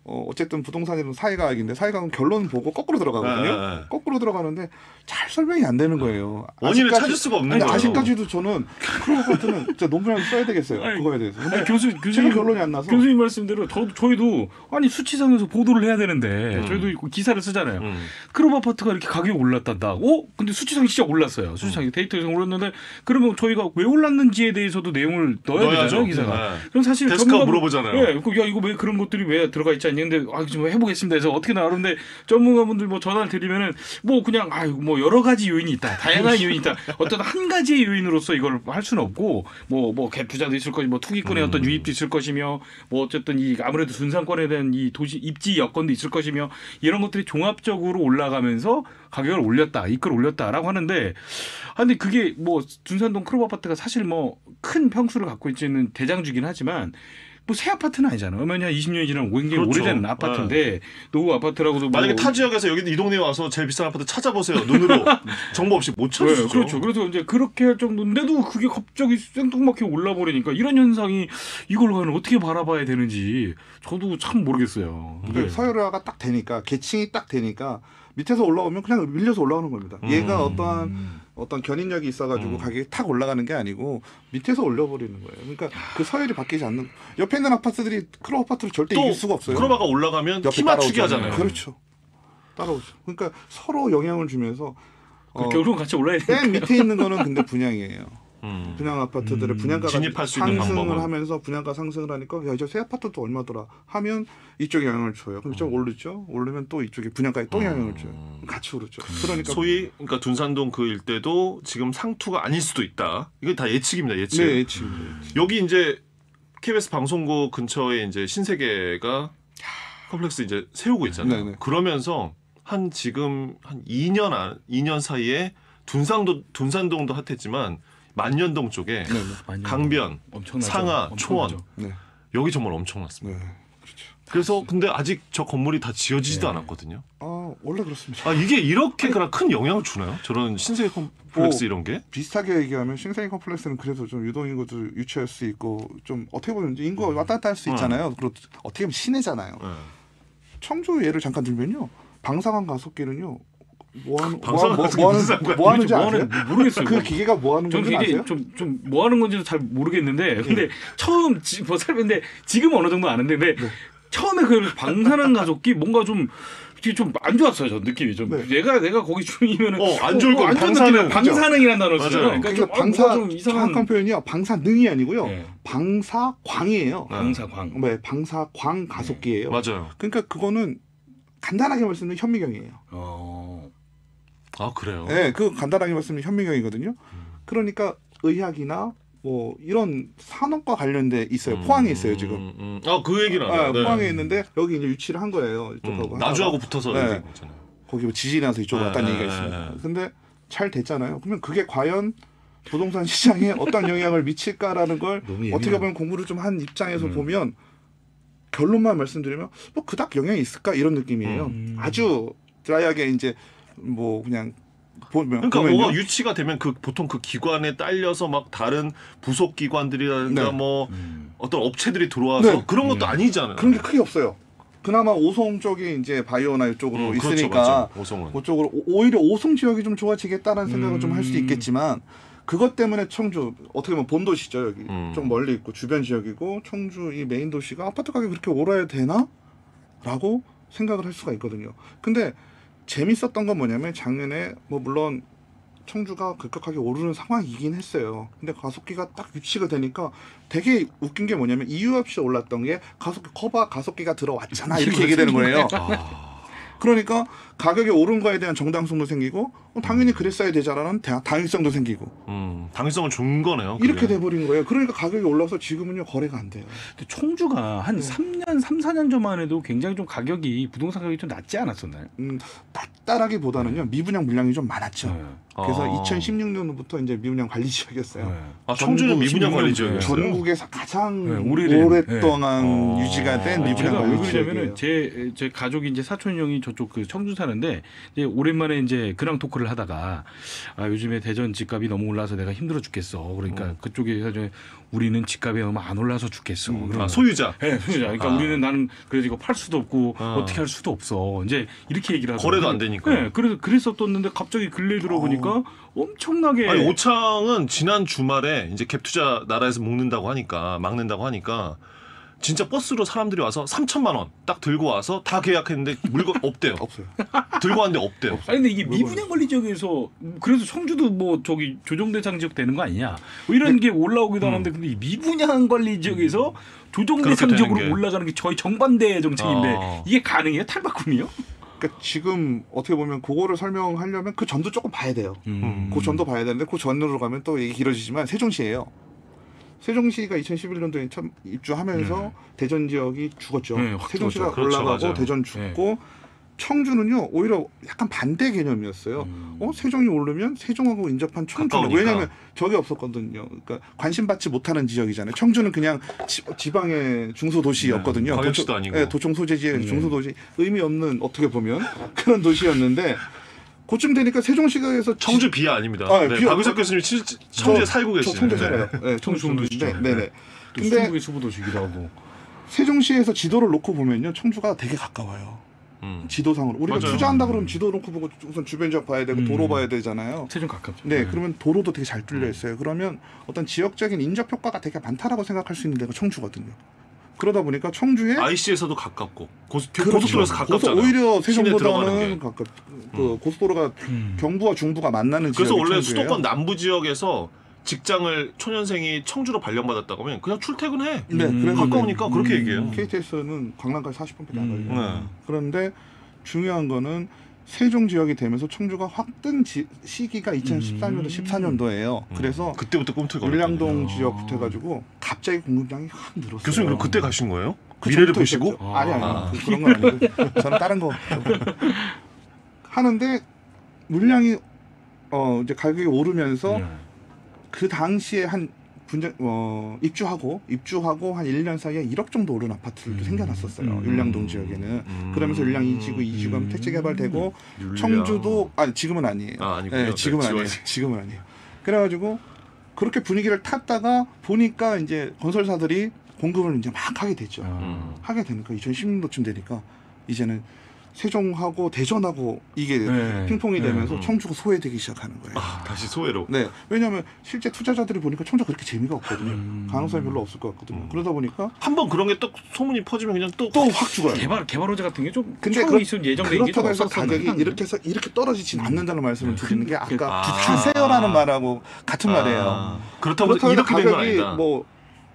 어, 어쨌든 부동산이든 사회과학인데 사회과학은 결론 보고 거꾸로 들어가거든요. 아, 아. 거꾸로 들어가는데 잘 설명이 안 되는 거예요. 원인을 아직까지, 찾을 수가 없는 아니, 거예요. 아직까지도 저는 크로바 아파트는 진짜 논문을 써야 되겠어요. 아니, 그거에 대해서. 근데 교수, 교수님 결론이 안 나서. 교수님 말씀대로 저, 저희도 아니 수치상에서 보도를 해야 되는데 음. 저희도 기사를 쓰잖아요. 음. 크로바 아파트가 이렇게 가격이 올랐단다. 어? 근데 수치상이 진짜 올랐어요. 수치상이 음. 데이터에서 올랐는데 그러면 저희가 왜 올랐는지에 대해서도 내용을 넣어야 넣어야죠. 되잖아요. 기사가. 네. 그럼 사실 데스크가 물어보잖아요. 네. 야 이거 왜 그런 것들이 왜 들어가 있지 않냐. 근데 아, 좀 해보겠습니다. 그래서 어떻게 나오는데 전문가분들 뭐 전화를 드리면은 뭐 그냥 아, 뭐 여러 가지 요인이 있다, 다양한 요인이 있다. 어떤 한 가지의 요인으로서 이걸 할 수는 없고 뭐 뭐 갭 투자도 있을 것이고, 뭐 투기권의 음. 어떤 유입도 있을 것이며, 뭐 어쨌든 이 아무래도 둔산권에 대한 이 도시 입지 여건도 있을 것이며 이런 것들이 종합적으로 올라가면서 가격을 올렸다, 이끌 올렸다라고 하는데, 아, 근데 그게 뭐 둔산동 크로바 아파트가 사실 뭐 큰 평수를 갖고 있지는 대장주긴 하지만. 뭐 새 아파트는 아니잖아요. 왜냐하면 이십 년이 지난 굉장히 그렇죠. 오래된 아파트인데 노후 네. 아파트라고도 만약에 뭐... 타 지역에서 여기 이 동네에 와서 제일 비싼 아파트 찾아보세요. 눈으로 정보 없이 못 찾으시죠. 네, 그렇죠. 그래서 이제 그렇게 할 정도인데도 그게 갑자기 생뚱맞게 올라버리니까 이런 현상이 이걸 과연 어떻게 바라봐야 되는지 저도 참 모르겠어요. 네. 서열화가 딱 되니까 계층이 딱 되니까 밑에서 올라오면 그냥 밀려서 올라오는 겁니다. 음. 얘가 어떠한 어떤 견인력이 있어가지고 음. 가격이 탁 올라가는 게 아니고 밑에서 올려버리는 거예요. 그러니까 그 서열이 바뀌지 않는 옆에 있는 아파트들이 크로바 아파트를 절대 이길 수가 없어요. 크로바가 올라가면 키 맞추기 하잖아요. 그렇죠. 따라오죠. 그러니까 서로 영향을 주면서 어, 결국은 같이 올라야 되니까. 맨 밑에 있는 거는 근데 분양이에요. 음. 분양 아파트들의 분양가가 진입할 수 있는 상승을 방법은. 하면서 분양가 상승을 하니까 야, 저 새 아파트도 얼마더라 하면 이쪽에 영향을 줘요. 그럼 이쪽 음. 오르죠. 오르면 또 이쪽에 분양가에 또 영향을 줘요. 같이 오르죠. 그러니까 소위 그러니까 둔산동 그 일대도 지금 상투가 아닐 수도 있다. 이건 다 예측입니다. 예측. 네, 예측. 여기 이제 케이비에스 방송국 근처에 이제 신세계가 컴플렉스 이제 세우고 있잖아요. 네네. 그러면서 한 지금 한 이 년 안 이 년 사이에 둔산도 둔산동도 핫했지만 만년동 쪽에 네, 강변, 엄청나죠. 상하, 엄청나죠. 초원 네. 여기 정말 엄청났습니다. 네, 그렇죠. 그래서 근데 아직 저 건물이 다 지어지지도 네. 않았거든요. 아 원래 그렇습니다. 아 이게 이렇게 아니, 큰 영향을 주나요? 저런 신세계 컴플렉스 뭐, 이런 게? 비슷하게 얘기하면 신세계 컴플렉스는 그래도 좀 유동 인구도 유치할 수 있고 좀 어떻게 보면 인구가 네. 왔다 갔다 할 수 있잖아요. 네. 그리고 어떻게 보면 시내잖아요. 네. 청주 예를 잠깐 들면요. 방사광 가속기는요. 뭐하는 방사광 뭐, 뭐, 뭐, 뭐 하는지 아세요? 모르겠어요. 그 기계가 뭐하는 건지 아세요? 좀 좀 뭐하는 건지도 잘 모르겠는데 근데 네. 처음 지, 뭐 살면데 지금 어느 정도 아는데 근데 네. 처음에 그 방사능 가속기 뭔가 좀 좀 안 좋았어요. 저 느낌이 좀 네. 얘가 내가 거기 중이면은 어, 안 좋을 거 어, 방사능 방사능이란 단어 쓰잖아요. 그러니까, 그러니까 좀, 방사 어, 좀 이상한... 정확한 표현이요. 방사능이 아니고요. 네. 방사광이에요. 네. 방사광. 네, 방사광 가속기예요. 네. 맞아요. 그러니까 그거는 간단하게 말씀드리면 현미경이에요. 어... 아 그래요? 네, 그 간단하게 말씀드리면 현미경이거든요. 음. 그러니까 의학이나 뭐 이런 산업과 관련돼 있어요. 포항에 있어요 지금. 음, 음, 음. 아 그 얘기는 안 해요. 네, 포항에 네. 있는데 여기 이제 유치를 한 거예요. 이쪽하고 음, 나주하고 붙어서 네. 있잖아요. 거기 뭐 지진이 나서 이쪽으로 왔다는 네, 얘기가 네, 있어요. 네. 근데 잘 됐잖아요. 그러면 그게 과연 부동산 시장에 어떤 영향을 미칠까라는 걸 어떻게 보면 공부를 좀 한 입장에서 음. 보면 결론만 말씀드리면 뭐 그닥 영향이 있을까 이런 느낌이에요. 음. 아주 드라이하게 이제 뭐 그냥. 보면, 그러니까 보면요. 뭐가 유치가 되면 그 보통 그 기관에 딸려서 막 다른 부속 기관들이라든가 네. 뭐 음. 어떤 업체들이 들어와서 네. 그런 것도 음. 아니잖아요. 그런 게 크게 없어요. 그나마 오송 쪽이 이제 바이오나 이쪽으로 음, 있으니까 그렇죠, 맞죠. 그쪽으로 오히려 오송 지역이 좀 좋아지겠다라는 생각을 음. 좀 할 수도 있겠지만 그것 때문에 청주 어떻게 보면 본도시죠 여기 음. 좀 멀리 있고 주변 지역이고 청주 이 메인 도시가 아파트 가격이 그렇게 올라야 되나라고 생각을 할 수가 있거든요. 근데 재밌었던 건 뭐냐면 작년에 뭐 물론 청주가 급격하게 오르는 상황이긴 했어요. 근데 가속기가 딱 유치가 되니까 되게 웃긴 게 뭐냐면 이유 없이 올랐던 게 가속기 커버 가속기가 들어왔잖아 이렇게 얘기되는 거예요. 아. 그러니까 가격이 오른 거에 대한 정당성도 생기고 어, 당연히 그랬어야 되자라는 당위성도 생기고 음, 당위성을 준 거네요. 그게. 이렇게 돼버린 거예요. 그러니까 가격이 올라서 지금은요 거래가 안 돼요. 근데 청주가 한 네. 삼 년, 삼, 사 년 전만 해도 굉장히 좀 가격이 부동산 가격이 좀 낮지 않았었나요? 음, 낮다라기보다는요 미분양 물량이 좀 많았죠. 네. 그래서 아. 이천십육 년부터 이제 미분양 관리 지역이었어요. 네. 아, 청주는 미분양 관리 지역이었어요. 전국에서 가장 네, 오래된, 오랫동안 네. 유지가 된 아, 미분양 관리 지역이에요. 제, 제 가족이 이제 사촌 형이 저쪽 그 청주 사는데 이제 오랜만에 이제 그랑 토크를 하다가 아, 요즘에 대전 집값이 너무 올라서 내가 힘들어 죽겠어. 그러니까 음. 그쪽에 우리는 집값이 너무 안 올라서 죽겠어. 음. 아, 소유자. 네, 소유자. 그러니까 아. 우리는 나는 그래서 이거 팔 수도 없고 아. 어떻게 할 수도 없어. 이제 이렇게 얘기를 하더라고요. 거래도 안 되니까. 네, 그래서 그래서 떴는데 갑자기 근래 들어보니까. 어. 그러니까 엄청나게 아니, 오창은 지난 주말에 이제 갭 투자 나라에서 먹는다고 하니까 막는다고 하니까 진짜 버스로 사람들이 와서 삼천만 원 딱 들고 와서 다 계약했는데 물건 없대요. 없어요. 들고 왔는데 없대요. 아니 근데 이게 미분양 관리 지역에서 그래서 청주도 뭐 저기 조정 대상 지역 되는 거 아니냐? 뭐 이런 근데, 게 올라오기도 음. 하는데 근데 이 미분양 관리 지역에서 음. 조정 대상 지역으로 올라가는 게 저희 정반대 정책인데 아. 이게 가능해요? 탈바꿈이요? 그러니까 지금 어떻게 보면 그거를 설명하려면 그 전도 조금 봐야 돼요. 음. 그 전도 봐야 되는데 그 전으로 가면 또 얘기 길어지지만 세종시예요. 세종시가 이천십일 년도에 참 입주하면서 네. 대전 지역이 죽었죠. 네, 세종시가 죽었죠. 올라가고 그렇죠, 대전 죽고 네. 청주는요 오히려 약간 반대 개념이었어요. 음. 어 세종이 오르면 세종하고 인접한 청주는 왜냐하면 저게 없었거든요. 그러니까 관심 받지 못하는 지역이잖아요. 청주는 그냥 지, 지방의 중소도시였거든요. 네, 도시도 아니고 네, 도청 소재지의 네. 중소도시 의미 없는 어떻게 보면 그런 도시였는데 그쯤 되니까 세종시가에서 청주 비하 아닙니다. 아, 네, 박유석 교수님 청주에 살고 계시죠. 청주잖아요. 네. 네, 청주 중도시죠. 네, 네. 네. 근데 수북이 수부도시기도 하고 세종시에서 지도를 놓고 보면요 청주가 되게 가까워요. 음. 지도상으로 우리가 맞아요. 투자한다 그러면 지도 놓고 보고 우선 주변 지역 봐야 되고 음. 도로 봐야 되잖아요. 세종 가깝죠. 네, 네, 그러면 도로도 되게 잘 뚫려 있어요. 그러면 어떤 지역적인 인접 효과가 되게 많다라고 생각할 수 있는 데가 청주거든요. 그러다 보니까 청주에 아이씨에서도 가깝고 고수, 고속도로에서 가깝잖아요. 오히려 세종보다는 가깝. 그 음. 고속도로가 음. 경부와 중부가 만나는 지역. 그래서 원래 청주예요. 수도권 남부 지역에서 직장을 초년생이 청주로 발령받았다고 하면 그냥 출퇴근해. 네, 음. 가까우니까 음. 그렇게 얘기해요. 케이티엑스는 관광까지 사십 분밖에 안 걸려요. 음. 네. 그런데 중요한 거는 세종 지역이 되면서 청주가 확뜬 시기가 이천십삼 년도, 십사 년도예요. 음. 그래서 그때부터 꿈틀거렸거든요. 율량동 지역부터 해가지고 갑자기 공급량이 확 늘었어요. 교수님 그럼 그때 가신 거예요? 그 미래를 보시고? 아. 아니 아니 아. 그런 건 아니고 저는 다른 거 하는데 물량이 어 이제 가격이 오르면서 음. 그 당시에 한 분쟁, 어, 입주하고 입주하고 한 일 년 사이에 일억 정도 오른 아파트들도 음. 생겨났었어요. 음. 율량동 지역에는. 음. 그러면서 율량 이 지구, 이 지구 하면 택지 개발되고 음. 청주도 아니 지금은 아니에요. 아, 네, 지금은 지워야지. 아니에요. 지금은 아니에요. 그래가지고 그렇게 분위기를 탔다가 보니까 이제 건설사들이 공급을 이제 막 하게 됐죠. 음. 하게 되니까 이천십 년도쯤 되니까 이제는 세종하고 대전하고 이게 네. 핑퐁이 되면서 네. 청주가 소외되기 시작하는 거예요. 아, 다시 소외로. 네. 왜냐하면 실제 투자자들이 보니까 청주가 그렇게 재미가 없거든요. 음. 가능성이 별로 없을 것 같거든요. 음. 그러다 보니까 한번 그런 게 또 소문이 퍼지면 그냥 또 또 확 죽어요. 개발 개발 호재 같은 게 좀 처음 있으면 예정된 게 그렇다고 해서 가격이 이렇게 해서 이렇게 떨어지진 음. 않는다는 말씀을 드리는 게 아까 주차세요라는 아. 말하고 같은 아. 말이에요. 그렇다고 해서 이렇게 된 건 아니다. 뭐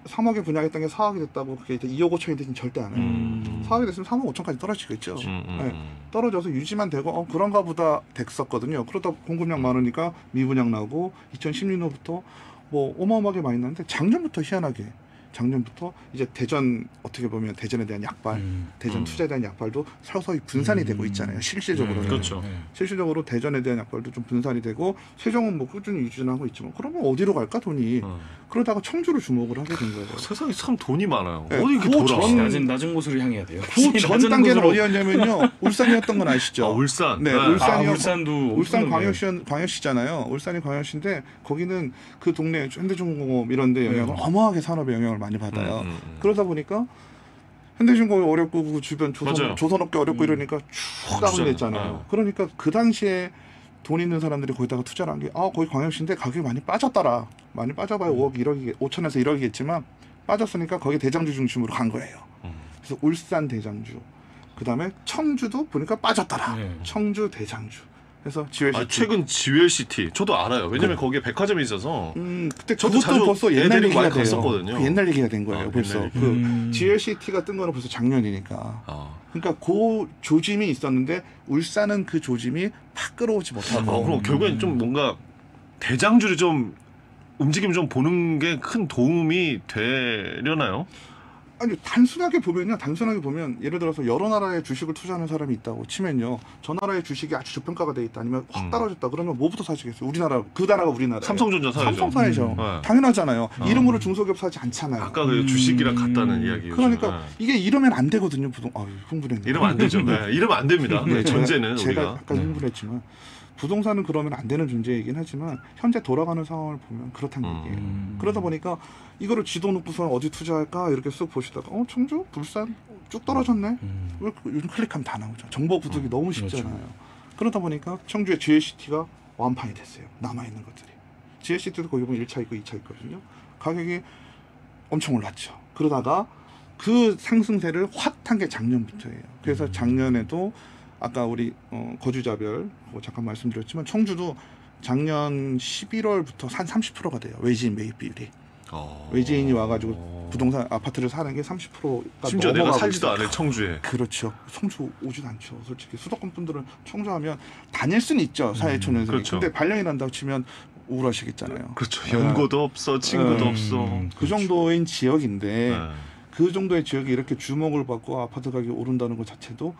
삼억에 분양했던 게 사억이 됐다고 그게 이억 오천이 되진 절대 안 해요. 음. 사억이 됐으면 삼억 오천까지 떨어지겠죠. 음, 음, 네. 떨어져서 유지만 되고 어, 그런가 보다 됐었거든요. 그러다 공급량 많으니까 미분양 나고 이천십육 년부터 뭐 어마어마하게 많이 나는데 작년부터 희한하게 작년부터 이제 대전 어떻게 보면 대전에 대한 약발, 음. 대전 투자에 대한 약발도 서서히 분산이 음. 되고 있잖아요. 실질적으로는. 음, 그렇죠. 네. 실질적으로 대전에 대한 약발도 좀 분산이 되고 세종은 뭐 꾸준히 유지는 하고 있지만 그러면 어디로 갈까 돈이. 어. 그러다가 청주를 주목을 하게 된 거예요. 세상에 참 돈이 많아요. 네. 어디 이렇게 돌아. 전, 낮은, 낮은 곳으로 향해야 돼요. 그 전 단계는 곳으로... 어디였냐면요. 울산이었던 건 아시죠? 아, 울산. 네, 네. 울산이요. 아, 울산도 울산 광역시 광역시잖아요. 울산이 광역시인데 거기는 그 동네 현대중공업 이런 데 영향을 네. 어마하게 산업에 영향을 많이 받아요. 음, 음. 그러다 보니까 현대중공업이 어렵고 그 주변 조선, 조선업계 어렵고 음. 이러니까 쭉 다운됐잖아요. 그러니까 그 당시에 돈 있는 사람들이 거기다가 투자를 한 게 아 거기 광역시인데 가격이 많이 빠졌더라. 많이 빠져봐야 오억 일억이 오천에서 일억이겠지만 빠졌으니까 거기 대장주 중심으로 간 거예요. 음. 그래서 울산 대장주 그다음에 청주도 보니까 빠졌더라. 네. 청주 대장주 그래서 지웰시티. 아, 최근 지웰시티 저도 알아요. 왜냐면 네. 거기에 백화점이 있어서. 음, 그때 저도 자주 벌써 옛날 얘기가 됐었거든요. 그 옛날 얘기가 된 거예요. 아, 벌써 옛날... 그 음... 지웰시티 같은 거는 벌써 작년이니까. 아. 그러니까 그 조짐이 있었는데 울산은 그 조짐이 팍 끌어오지 못하고. 아, 그럼 결국엔 좀 뭔가 대장주를 좀 움직임 좀 보는 게 큰 도움이 되려나요? 아니 단순하게 보면요, 단순하게 보면 예를 들어서 여러 나라의 주식을 투자하는 사람이 있다고 치면요, 저 나라의 주식이 아주 저평가가 돼 있다, 아니면 확 떨어졌다 그러면 뭐부터 사시겠어요? 우리나라 그 나라가 우리나라. 삼성전자 사야죠. 삼성 사야죠. 음. 당연하잖아요. 어. 이름으로 중소기업 사지 않잖아요. 아까 그 주식이랑 같다는 음. 이야기예요. 그러니까 네. 이게 이러면 안 되거든요. 부동. 아 흥분했네. 이러면 안 되죠. 네, 이러면 안 됩니다. 네, 전제는 제가 우리가. 아까 흥분했지만. 부동산은 그러면 안 되는 존재이긴 하지만 현재 돌아가는 상황을 보면 그렇다는 음. 얘기예요. 그러다 보니까 이거를 지도 놓고서 어디 투자할까 이렇게 쓱 보시다가 어 청주, 울산 쭉 떨어졌네. 음. 왜 요즘 클릭하면 다 나오죠. 정보 부득이 음. 너무 쉽잖아요. 그렇죠. 그러다 보니까 청주의 지웰시티가 완판이 됐어요. 남아있는 것들이. 지웰시티도 거기 보면 일 차 있고 이 차 있거든요. 가격이 엄청 올랐죠. 그러다가 그 상승세를 확 탄 게 작년부터예요. 그래서 작년에도 아까 우리 어, 거주자별 어, 잠깐 말씀드렸지만 청주도 작년 십일월부터 한 삼십 퍼센트가 돼요. 외지인 매입 비율이. 어... 외지인이 와가지고 부동산 아파트를 사는 게 삼십 퍼센트가 심지어 내가 살지도 않아요. 청주에. 그렇죠. 청주 오지도 않죠. 솔직히 수도권 분들은 청주하면 다닐 수는 있죠. 사회초년생이. 음, 그렇죠. 근데 발령이 난다고 치면 우울하시겠잖아요. 그렇죠. 연고도 아, 없어. 친구도 음, 없어. 그 그렇죠. 정도인 지역인데 네. 그 정도의 지역이 이렇게 주목을 받고 아파트 가격이 오른다는 것 자체도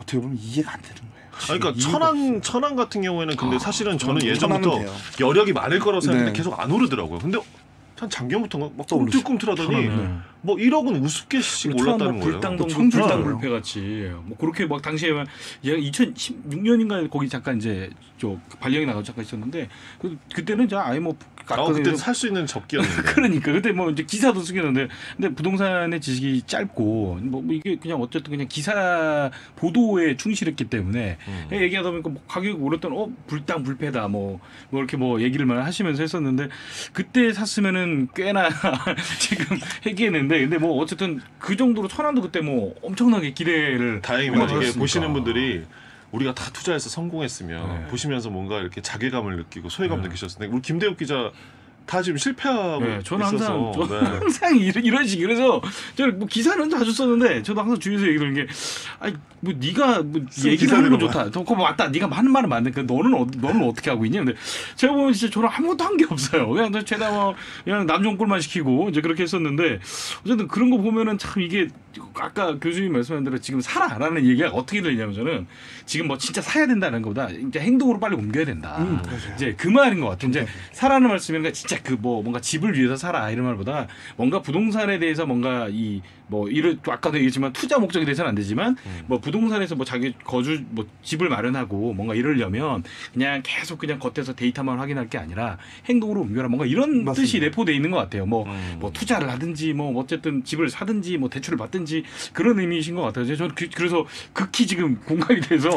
어떻게 보면 이해가 안 되는 거예요. 아니, 그러니까 천안, 천안 같은 경우에는 근데 아, 사실은 저는 예전부터 여력이 많을 거라고 생각했는데 네. 계속 안 오르더라고요. 근데 한 작년부터 막 꿈틀꿈틀하더니 뭐 일억은 우습게씩 올랐다는 거예요. 불당동, 불당 불패같이 뭐 그렇게 막 당시에 이천십육 년인가 거기 잠깐 이제 저 발령이 나가고 잠깐 있었는데 그, 그때는 아예 뭐 아, 그때 살 수 있는 적기였는데. 그러니까 그때 뭐 이제 기사도 쓰긴 했는데 근데 부동산의 지식이 짧고 뭐 이게 그냥 어쨌든 그냥 기사 보도에 충실했기 때문에 음. 얘기하다 보니까 뭐 가격이 오랫동안 어 불당 불패다 뭐 뭐 이렇게 뭐 얘기를만 하시면서 했었는데 그때 샀으면은 꽤나 지금 회귀했는데 근데 뭐 어쨌든 그 정도로 천안도 그때 뭐 엄청나게 기대를 다행히 만약에 보시는 분들이. 우리가 다 투자해서 성공했으면 네. 보시면서 뭔가 이렇게 자괴감을 느끼고 소외감 네. 느끼셨을 텐데 우리 김대욱 기자 다 지금 실패하고 네, 저는 있어서 항상, 네. 항상 이런, 이런 식으로 그래서 저는 뭐 기사는 자주 썼는데 저도 항상 주위에서 얘기 드는 게 아니 뭐 네가 뭐 얘기를 하는 건 좋다. 그거 맞다. 네가 하는 말은 맞네. 근데 너는 어, 너는 어떻게 하고 있니? 근데 제가 보면 진짜 저랑 아무것도 한 게 없어요. 그냥 죄다 뭐 그냥 남종꼴만 시키고 이제 그렇게 했었는데 어쨌든 그런 거 보면은 참 이게 아까 교수님 말씀한 대로 지금 사라라는 얘기가 어떻게 들리냐면 저는 지금 뭐 진짜 사야 된다는 것보다 이제 행동으로 빨리 옮겨야 된다. 음, 이제 그 말인 것 같아요. 이제 사라는 말씀이니까 진짜 그 뭐 뭔가 집을 위해서 사라 이런 말보다 뭔가 부동산에 대해서 뭔가 이 뭐 이를 아까도 얘기했지만 투자 목적이 돼서는 안 되지만 음. 뭐 부동산에서 뭐 자기 거주 뭐 집을 마련하고 뭔가 이러려면 그냥 계속 그냥 겉에서 데이터만 확인할 게 아니라 행동으로 옮겨라 뭔가 이런 맞습니다. 뜻이 내포되어 있는 것 같아요. 뭐, 음. 뭐 투자를 하든지 뭐 어쨌든 집을 사든지 뭐 대출을 받든지 그런 의미이신 것 같아요. 저는 그, 그래서 극히 지금 공감이 돼서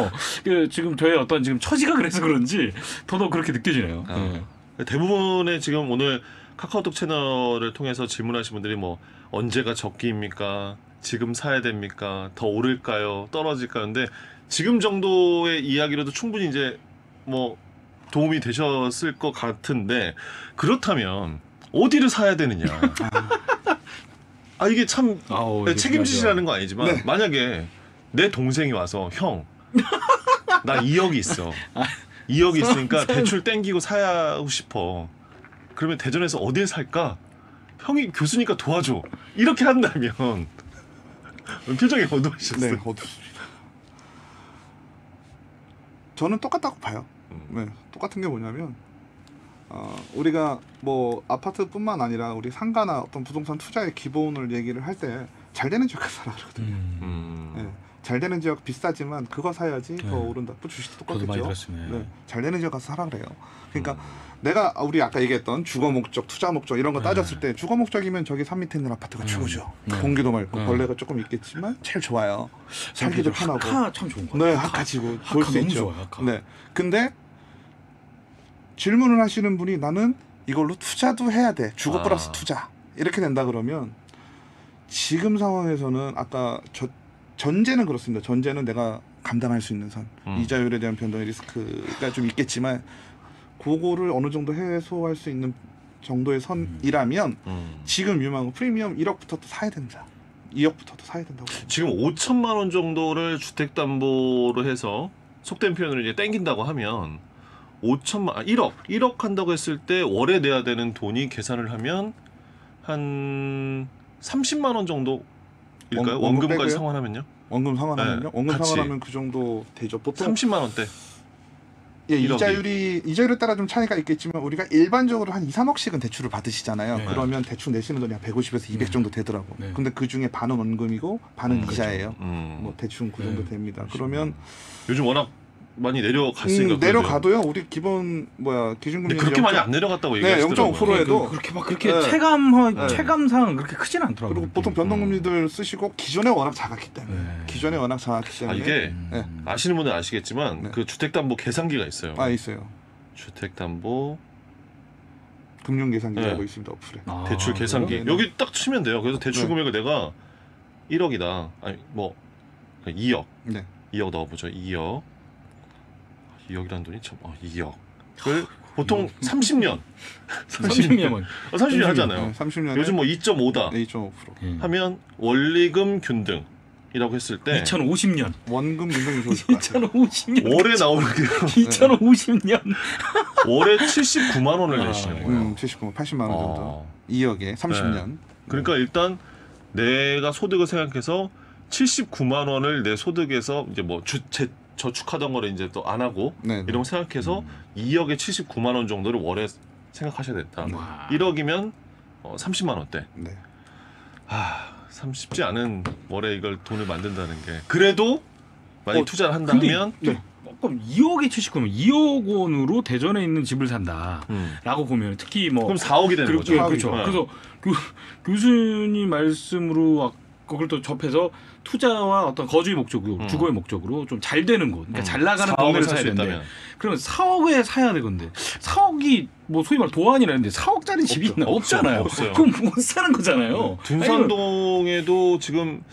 그, 지금 저의 어떤 지금 처지가 그래서 그런지 더더 그렇게 느껴지네요. 아. 네. 대부분의 지금 오늘 카카오톡 채널을 통해서 질문하신 분들이 뭐 언제가 적기입니까? 지금 사야 됩니까? 더 오를까요? 떨어질까요? 근데 지금 정도의 이야기로도 충분히 이제 뭐 도움이 되셨을 것 같은데 그렇다면 어디를 사야 되느냐? 아 이게 참 아오, 책임지시라는 거 아니지만 네. 만약에 내 동생이 와서 형, 나 이억이 있어. 이억이 있으니까 대출 땡기고 사야 싶어. 그러면 대전에서 어딜 살까? 형이 교수니까 도와줘. 이렇게 한다면 표정이 어두우셨어요. 네, 어두우셨어요. 저는 똑같다고 봐요. 네, 똑같은 게 뭐냐면 어, 우리가 뭐 아파트뿐만 아니라 우리 상가나 어떤 부동산 투자의 기본을 얘기를 할 때 잘 되는 지역에 살아 그러거든요. 음. 네, 잘 되는 지역 비싸지만 그거 사야지 네. 더 오른다. 뭐 주식도 똑같겠죠. 네, 잘 되는 지역 가서 사라 그래요. 그러니까 음. 내가 우리 아까 얘기했던 주거 목적, 투자 목적 이런 거 따졌을 네. 때 주거 목적이면 저기 산 밑에 있는 아파트가 음. 최고죠. 네. 공기도 맑고 네. 벌레가 조금 있겠지만 제일 좋아요. 살기도 편하고. 하카 참 좋은 거 같아요. 네, 하카지고 볼 수 있죠. 좋아요, 네, 근데 질문을 하시는 분이 나는 이걸로 투자도 해야 돼. 주거 아. 플러스 투자 이렇게 된다 그러면 지금 상황에서는 아까 저, 전제는 그렇습니다. 전제는 내가 감당할 수 있는 선 음. 이자율에 대한 변동의 리스크가 좀 있겠지만 그거를 어느 정도 해소할 수 있는 정도의 선이라면 음. 음. 지금 유망한 프리미엄 일억부터 또 사야 된다. 이억부터도 사야 된다고. 지금 오천만 원 정도를 주택담보로 해서 속된 표현으로 이제 땡긴다고 하면 오천만, 일억, 일억 한다고 했을 때 월에 내야 되는 돈이 계산을 하면 한 삼십만 원 정도일까요? 원, 원금까지 빼고요? 상환하면요? 원금 상환하면요? 네, 원금 같이. 상환하면 그 정도 되죠. 보통 삼십만 원대. 예, 이자율이, 이자율에 따라 좀 차이가 있겠지만 우리가 일반적으로 한 이, 삼억씩은 대출을 받으시잖아요. 네. 그러면 대충 내시는 돈이 한 백오십에서 이백 네. 정도 되더라고. 네. 근데 그 중에 반은 원금이고 반은 음, 이자예요. 음. 뭐 대충 그 정도 네. 됩니다. 그러면 요즘 워낙 많이 내려갔으니까 음, 내려가도요. 우리 기본 뭐야 기준금리 그렇게 영 점 많이 안 내려갔다고 얘기하시더라고요. 네, 영 점 오 퍼센트에도 그렇게 막 그렇게 네. 체감 네. 체감상 그렇게 크진 않더라고요. 그리고 보통 변동금리들 음. 쓰시고 기존에 워낙 작았기 때문에 네. 기존에 워낙 작았기 때문에 아, 이게 네. 아시는 분은 아시겠지만 네. 그 주택담보 계산기가 있어요. 아 있어요. 주택담보 금융계산기라고 네. 있습니다. 어플에 아, 대출 계산기 네, 네. 여기 딱 치면 돼요. 그래서 대출 네. 금액을 내가 일억이다. 아니 뭐 이억 네. 이억 넣어보죠. 이억 이억이라는 돈이 참, 어, 이억을 보통 이억. 삼십 년 삼십 년 어, 삼십 년 하잖아요. 네, 삼십 년 요즘 뭐 이 점 오다 네, 이 점 오 퍼센트 음. 하면 원리금 균등이라고 했을 때 이천오십 년 원금 균등이 좋을 것 같아요. 이천오십 년 월에 나오는 게 이천오십 년 월에 칠십구만 원을 아, 내시는 거예요. 음, 칠십구만 원, 팔십만 원 정도 아. 이억에 삼십 년 네. 그러니까 일단 내가 소득을 생각해서 칠십구만 원을 내 소득에서 이제 뭐 주체 저축하던 거를 이제 또 안 하고 네네. 이런 거 생각해서 음. 이억에 칠십구만 원 정도를 월에 생각하셔야 됐다. 와. 일억이면 어, 삼십만 원대. 네. 아, 참 쉽지 않은 월에 이걸 돈을 만든다는 게. 그래도 만약 어, 투자를 한다면 그럼 이억에 칠십구면 이억 원으로 대전에 있는 집을 산다라고 음. 보면 특히 뭐 그럼 사억이 되는 거죠. 그렇죠. 네. 그래서 교, 교수님 말씀으로 그걸 또 접해서 투자와 어떤 거주의 목적으로 음. 주거의 목적으로 좀 잘 되는 곳, 그러니까 음. 잘 나가는 동네를 사야 된다면 그러면 사억에 사야 되건데 사억이 뭐 소위 말 도안이라는데 사억짜리 집이 없죠. 있나 없잖아요. 없어요. 그럼 못 사는 거잖아요. 네. 둔산동에도 지금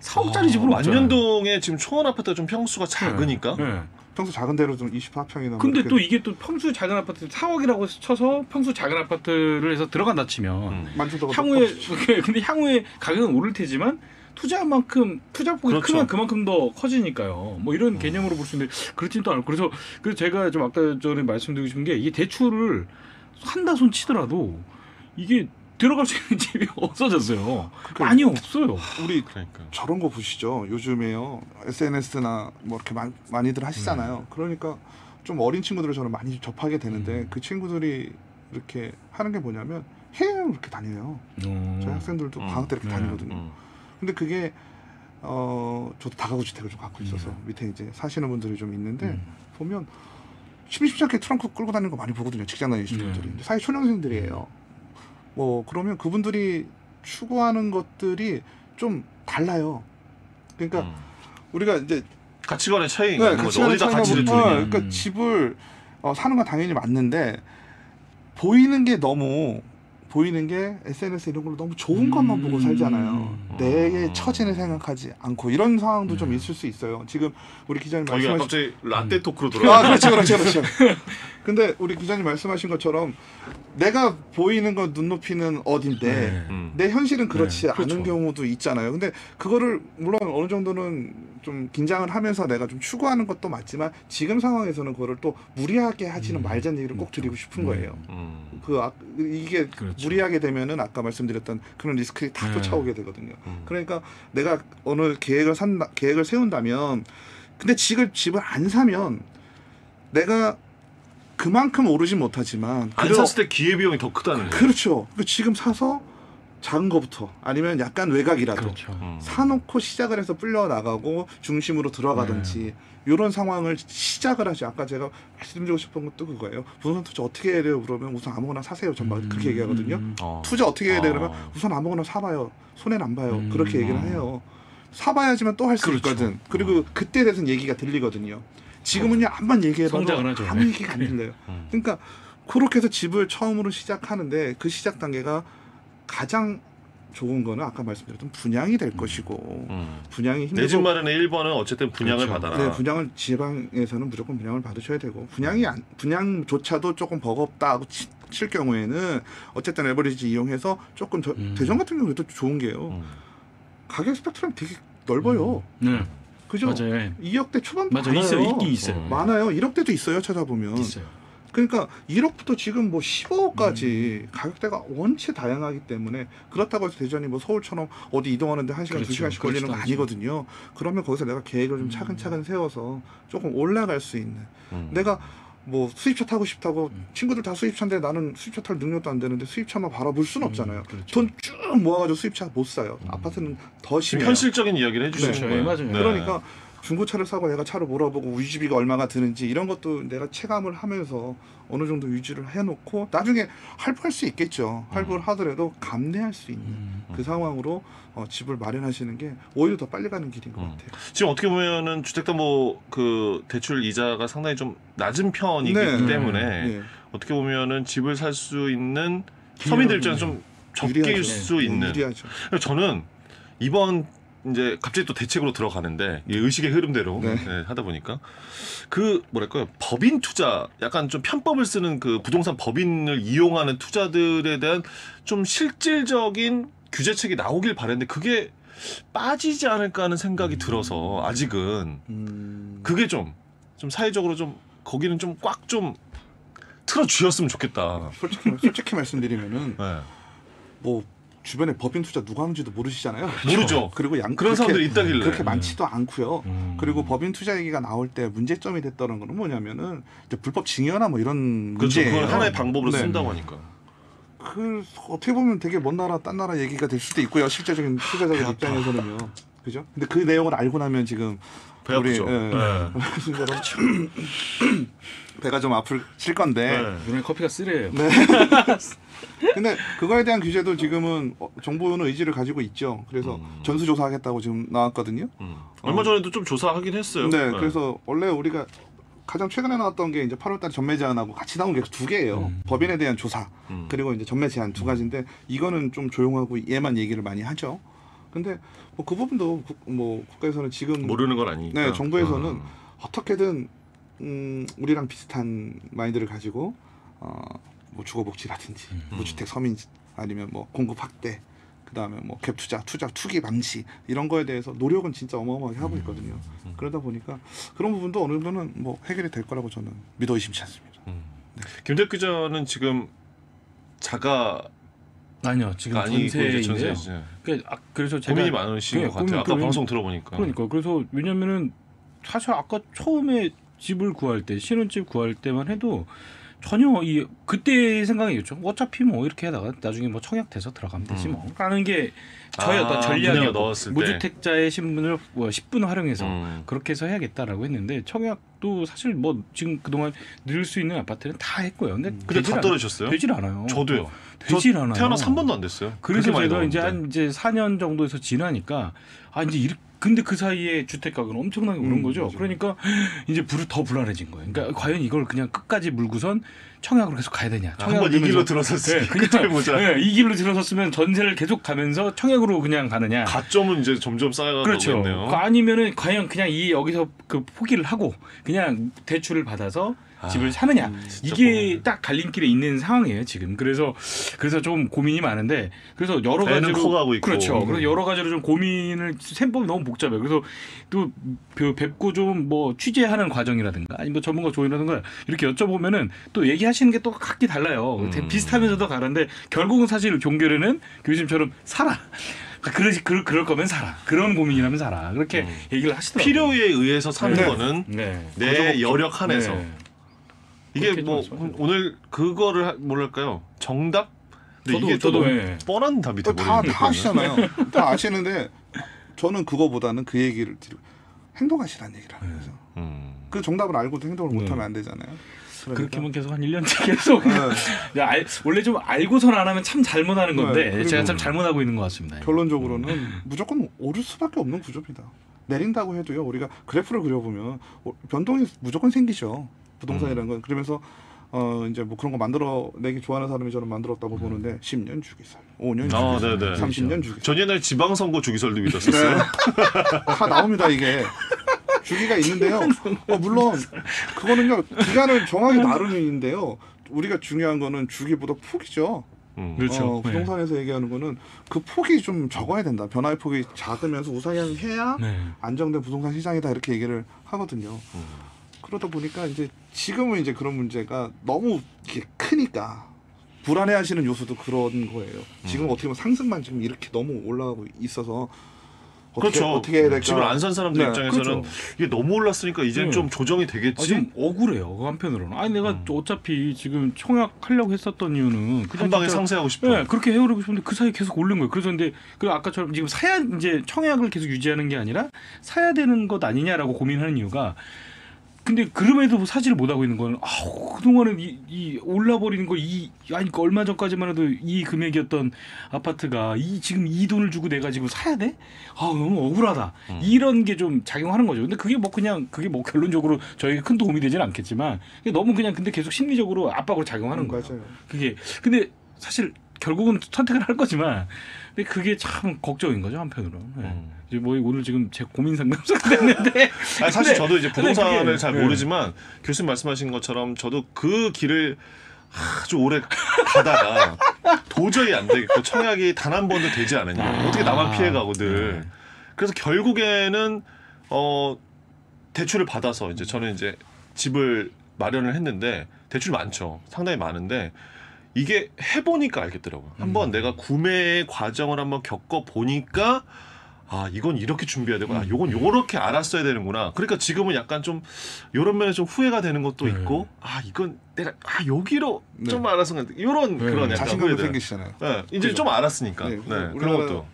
사억짜리 아, 집으로 만년동에 지금 초원 아파트가 좀 평수가 작으니까. 네. 네. 평수 작은 데로 좀 이십사 평이나 근데 또 이게 또 평수 작은 아파트 사억이라고 쳐서 평수 작은 아파트를 해서 들어간다 치면 음. 향후에 근데 향후에 가격은 오를 테지만 투자한 만큼 투자 폭이 그렇죠. 크면 그만큼 더 커지니까요. 뭐 이런 개념으로 볼 수 있는데 그렇지도 않고 그래서 그래서 제가 좀 아까 전에 말씀드리고 싶은 게 이게 대출을 한다 손 치더라도 이게 들어갈 수 있는 집이 없어졌어요. 그러니까 많이 없어요. 우리 그러니까. 저런 거 보시죠. 요즘에요 에스엔에스나 뭐 이렇게 많, 많이들 하시잖아요. 네. 그러니까 좀 어린 친구들을 저는 많이 접하게 되는데 음. 그 친구들이 이렇게 하는 게 뭐냐면 해외로 이렇게 다녀요. 음. 저희 학생들도 음. 방학 때 이렇게 네. 다니거든요. 음. 근데 그게 어 저도 다가구 주택을 좀 갖고 있어서 음. 밑에 이제 사시는 분들이 좀 있는데 음. 보면 심심치 않게 트렁크 끌고 다니는 거 많이 보거든요. 직장 다니시는 음. 분들이 사회 초년생들이에요. 뭐 그러면 그분들이 추구하는 것들이 좀 달라요. 그러니까 음. 우리가 이제 가치관의 차이가 네, 가치관의 어디다 가치를 두느냐. 그러니까 음. 집을 어, 사는 건 당연히 맞는데 보이는 게 너무 보이는 게 에스엔에스 이런 걸로 너무 좋은 것만 음. 보고 살잖아요. 음. 내 처지를 생각하지 않고 이런 상황도 음. 좀 있을 수 있어요. 지금 우리 기자님 어, 말씀하신 갑자기 라떼 토크로 돌아가. 아, 그렇죠, 그렇죠, 그렇죠. 근데 우리 기자님 말씀하신 것처럼 내가 보이는 건 눈높이는 어딘데 네. 음. 내 현실은 그렇지 네. 그렇죠. 않은 경우도 있잖아요. 근데 그거를 물론 어느 정도는 좀 긴장을 하면서 내가 좀 추구하는 것도 맞지만 지금 상황에서는 그거를 또 무리하게 하지는 음. 말자는 얘기를 꼭 드리고 싶은 음. 거예요. 음. 그 아, 이게 그렇죠. 무리하게 되면은 아까 말씀드렸던 그런 리스크가 다 쫓아오게 네. 되거든요. 음. 그러니까 내가 어느 계획을 산다, 계획을 세운다면 근데 지금 집을 안 사면 내가 그만큼 오르진 못하지만 안 샀을 때 기회비용이 더 크다는 거예요. 그렇죠. 지금 사서 작은 거부터 아니면 약간 외곽이라도 그렇죠. 음. 사놓고 시작을 해서 불려나가고 중심으로 들어가든지 네. 이런 상황을 시작을 하죠. 아까 제가 말씀드리고 싶은 것도 그거예요. 부동산 투자 어떻게 해야 돼요? 그러면 우선 아무거나 사세요. 전 막 음. 그렇게 얘기하거든요. 음. 어. 투자 어떻게 해야 돼요? 그러면 우선 아무거나 사봐요. 손해는 안 봐요. 음. 그렇게 얘기를 해요. 사봐야지만 또 할 수 그렇죠. 있거든. 그리고 어. 그때에 대해서는 얘기가 들리거든요. 지금은요 암만 얘기해봐도 아무 얘기가 안 들려요. 음. 그러니까 그렇게 해서 집을 처음으로 시작하는데 그 시작 단계가 가장 좋은 거는 아까 말씀드렸던 분양이 될 것이고 음. 분양이 힘들고 내 집 마련의 일 번은 어쨌든 분양을 그렇죠. 받아라. 네, 분양을 지방에서는 무조건 분양을 받으셔야 되고 분양이 안, 분양조차도 조금 버겁다 하고 치, 칠 경우에는 어쨌든 레버리지 이용해서 조금 저, 음. 대전 같은 경우에도 좋은 게요. 음. 가격 스펙트럼이 되게 넓어요. 음. 네. 그죠? 맞아요. 이억대 초반도 맞아요. 많아요. 있어요. 있긴 있어요. 많아요. 일억대도 있어요. 찾아보면. 있어요. 그러니까 일억부터 지금 뭐 십오억까지 음. 가격대가 원체 다양하기 때문에 그렇다고 해서 대전이 뭐 서울처럼 어디 이동하는데 한 시간, 그렇죠. 두 시간씩 걸리는 거 아니거든요. 그러면 거기서 내가 계획을 좀 차근차근 세워서 조금 올라갈 수 있는. 음. 내가 뭐 수입차 타고 싶다고 음. 친구들 다 수입차인데 나는 수입차 탈 능력도 안 되는데 수입차만 바라볼 순 없잖아요. 음, 그렇죠. 돈 쭉 모아가지고 수입차 못 사요. 음. 아파트는 더 심해요. 현실적인 이야기를 해주시는 네. 거예요. 맞아요. 네. 그러니까 중고차를 사고 내가 차를 몰아보고 유지비가 얼마가 드는지 이런 것도 내가 체감을 하면서 어느 정도 유지를 해놓고 나중에 할부할 수 있겠죠. 할부를 음. 하더라도 감내할 수 있는 음. 그 상황으로 어, 집을 마련하시는 게 오히려 더 빨리 가는 길인 것 음. 같아요. 지금 어떻게 보면은 주택담보 그 대출 이자가 상당히 좀 낮은 편이기 네. 때문에 네. 어떻게 보면은 집을 살 수 있는 서민들 입장에서 좀 적게 네. 수 있는. 유리하죠. 저는 이번 이제 갑자기 또 대책으로 들어가는데 의식의 흐름대로 네. 네, 하다 보니까 그 뭐랄까요 법인 투자 약간 좀 편법을 쓰는 그 부동산 법인을 이용하는 투자들에 대한 좀 실질적인 규제책이 나오길 바랬는데 그게 빠지지 않을까 하는 생각이 음. 들어서 아직은 음. 그게 좀 좀 사회적으로 좀 거기는 좀 꽉 좀 틀어주셨으면 좋겠다. 솔직히, 솔직히 말씀드리면은 네. 뭐. 주변에 법인 투자 누가 하는지도 모르시잖아요. 모르죠. 그리고 양 그런 사람들이 있다길래 그렇게 많지도 않고요. 음. 그리고 법인 투자 얘기가 나올 때 문제점이 됐던 건 뭐냐면은 이제 불법 징여나 뭐 이런 그렇죠. 문제예요. 그걸 하나의 방법으로 네. 쓴다고 하니까. 그 어떻게 보면 되게 먼 나라 딴 나라 얘기가 될 수도 있고요. 실제적인 투자자들 입장에서는요. 그죠? 근데 그 내용을 알고 나면 지금 배 아프죠. 우리, 예, 네. 배가 좀 아플 건데 네. 눈에 커피가 쓰래요. 네. 근데 그거에 대한 규제도 지금은 정부는 의지를 가지고 있죠. 그래서 음. 전수조사하겠다고 지금 나왔거든요. 음. 어. 얼마 전에도 좀 조사하긴 했어요. 네, 네. 그래서 원래 우리가 가장 최근에 나왔던 게 이제 팔월 달에 전매 제한하고 같이 나온 게 두 개예요. 음. 법인에 대한 조사 음. 그리고 이제 전매 제한 두 가지인데 이거는 좀 조용하고 얘만 얘기를 많이 하죠. 근데 뭐 그 부분도 구, 뭐 국가에서는 지금 모르는 건 아니니까. 네, 정부에서는 음. 어떻게든 음, 우리랑 비슷한 마인드를 가지고 어, 뭐 주거복지라든지 음. 무주택 서민 아니면 뭐 공급 확대 그다음에 뭐 갭 투자, 투자 투기 방지 이런 거에 대해서 노력은 진짜 어마어마하게 하고 있거든요. 음. 그러다 보니까 그런 부분도 어느 정도는 뭐 해결이 될 거라고 저는 믿어 의심치 않습니다. 음. 네. 김대표 기자는 지금 자가 아니요 지금 전세인데요. 그러니까 아, 그래서 제가 고민이 많으신 것 같아요. 고민, 아까 고민, 방송 들어보니까. 그러니까 그래서 왜냐면은 사실 아까 처음에 집을 구할 때 신혼집 구할 때만 해도 전혀 이 그때 생각이었죠. 어차피 뭐 이렇게 하다가 나중에 뭐 청약돼서 들어가면 되지 음. 뭐. 라는 게 저의 어떤 아, 전략이었고 무주택자의 신분을 뭐 십 분 활용해서 음. 그렇게 해서 해야겠다라고 했는데 청약도 사실 뭐 지금 그동안 늘 수 있는 아파트는 다 했고요. 근데, 근데 다 떨어졌어요? 되질 않아요. 저도요. 되질 않아요. 태어나서 한 번도 안 됐어요. 그래서 제가 이제 한 이제 사 년 정도에서 지나니까 아 이제 이렇게 근데 그 사이에 주택 가격은 엄청나게 오른 음, 거죠. 맞아요. 그러니까 이제 불, 더 불안해진 거예요. 그러니까 과연 이걸 그냥 끝까지 물고선 청약으로 계속 가야 되냐. 아, 한번 이 길로 들어섰으면 네, 그때 보자. 네, 이 길로 들어섰으면 전세를 계속 가면서 청약으로 그냥 가느냐. 가점은 이제 점점 쌓여가고 그렇죠. 있네요. 아니면은 과연 그냥 이 여기서 그 포기를 하고 그냥 대출을 받아서 아, 집을 사느냐. 음, 이게 고민이. 딱 갈림길에 있는 상황이에요 지금. 그래서 그래서 좀 고민이 많은데 그래서 여러 가지로 커가고 있고. 그렇죠. 그래서 여러 가지로 좀 고민을 셈법이 너무 복잡해요. 그래서 또 뵙고 좀 뭐 취재하는 과정이라든가 아니면 뭐 전문가 조언이라든가 이렇게 여쭤보면은 또 얘기하. 하시는 게 또 각기 달라요. 음. 비슷하면서도 다른데 결국은 사실 종결에는 교수님처럼 살아. 그러, 그럴, 그럴 거면 살아. 그런 고민이라면 살아. 그렇게 음. 얘기를 하시더라고요. 필요에 의해서 사는 네. 거는 네. 내 여력 한에서. 네. 이게 뭐 말씀하시면. 오늘 그거를 뭐랄까요? 정답? 근데 저도, 이게 저도 네. 뻔한 답이 되거든요. 다 아시잖아요. 다 아시는데 저는 그거보다는 그 얘기를 드리고 행동하시라는 얘기를 하는 거죠. 음. 그 정답을 알고도 행동을 네. 못하면 안 되잖아요. 그러니까. 그렇게만 계속 한 일 년째 계속 네. 알, 원래 좀 알고선 안 하면 참 잘못하는 건데 네, 제가 참 잘못하고 있는 것 같습니다. 결론적으로는 음. 무조건 오를 수밖에 없는 구조입니다. 내린다고 해도요. 우리가 그래프를 그려보면 변동이 무조건 생기죠. 부동산이라는 건. 그러면서 어 이제 뭐 그런 거 만들어내기 좋아하는 사람이 저는 만들었다고 보는데 십 년 주기설, 오 년 아, 주기설, 네네. 삼십 년 주기설. 전 옛날 지방선거 주기설도 믿었었어요. 네. 다 나옵니다 이게. 주기가 있는데요. 어, 물론 그거는요 기간을 정하게 나름인데요. 우리가 중요한 거는 주기보다 폭이죠. 음, 그렇죠. 어, 부동산에서 네. 얘기하는 거는 그 폭이 좀 적어야 된다. 변화의 폭이 작으면서 우상향해야 네. 안정된 부동산 시장이다 이렇게 얘기를 하거든요. 음. 그러다 보니까 이제 지금은 이제 그런 문제가 너무 이렇게 크니까 불안해하시는 요소도 그런 거예요. 지금 음. 어떻게 보면 상승만 지금 이렇게 너무 올라가고 있어서. 어떻게, 그렇죠. 어떻게 해야 될까? 집을 안 산 사람들 네, 입장에서는 그렇죠. 이게 너무 올랐으니까 이제는 네. 좀 조정이 되겠지. 아, 좀 억울해요. 그 한편으로는. 아니 내가 음. 어차피 지금 청약하려고 했었던 이유는 한 방에 상세하고 싶어. 네, 그렇게 헤어리고 싶은데 그 사이 계속 오른 거예요. 그래서 근데 그 아까처럼 지금 사야 이제 청약을 계속 유지하는 게 아니라 사야 되는 것 아니냐라고 고민하는 이유가. 근데 그럼에도 사지를 못하고 있는 건 아우 그동안은 이, 이 올라버리는 거 이 아니 그 얼마 전까지만 해도 이 금액이었던 아파트가 이 지금 이 돈을 주고 내가 지금 사야 돼? 아 너무 억울하다. 음. 이런 게 좀 작용하는 거죠. 근데 그게 뭐 그냥 그게 뭐 결론적으로 저에게 큰 도움이 되지는 않겠지만 너무 그냥 근데 계속 심리적으로 압박으로 작용하는 음, 거예요. 맞아요. 그게 근데 사실 결국은 선택을 할 거지만 근데 그게 참 걱정인 거죠 한편으로. 네. 음. 이제 뭐 오늘 지금 제 고민 상담소가 됐는데 아니, 사실 근데, 저도 이제 부동산을 그게, 잘 모르지만 네. 교수님 말씀하신 것처럼 저도 그 길을 아주 오래 가다가 도저히 안 되겠고 청약이 단 한 번도 되지 않으니까 아, 어떻게 나만 피해가고 늘 네. 그래서 결국에는 어 대출을 받아서 이제 저는 이제 집을 마련을 했는데 대출 많죠. 상당히 많은데 이게 해보니까 알겠더라고요. 한번 음. 내가 구매의 과정을 한번 겪어보니까 아 이건 이렇게 준비해야 되구나. 음. 아, 이건 요렇게 알았어야 되는구나. 그러니까 지금은 약간 좀 이런 면에 좀 후회가 되는 것도 네. 있고 아 이건 내가 아 여기로 네. 좀 알았으면 이런 네. 그런 자신감이 생기시잖아요. 네. 이제 그죠? 좀 알았으니까. 네. 네. 그런 것도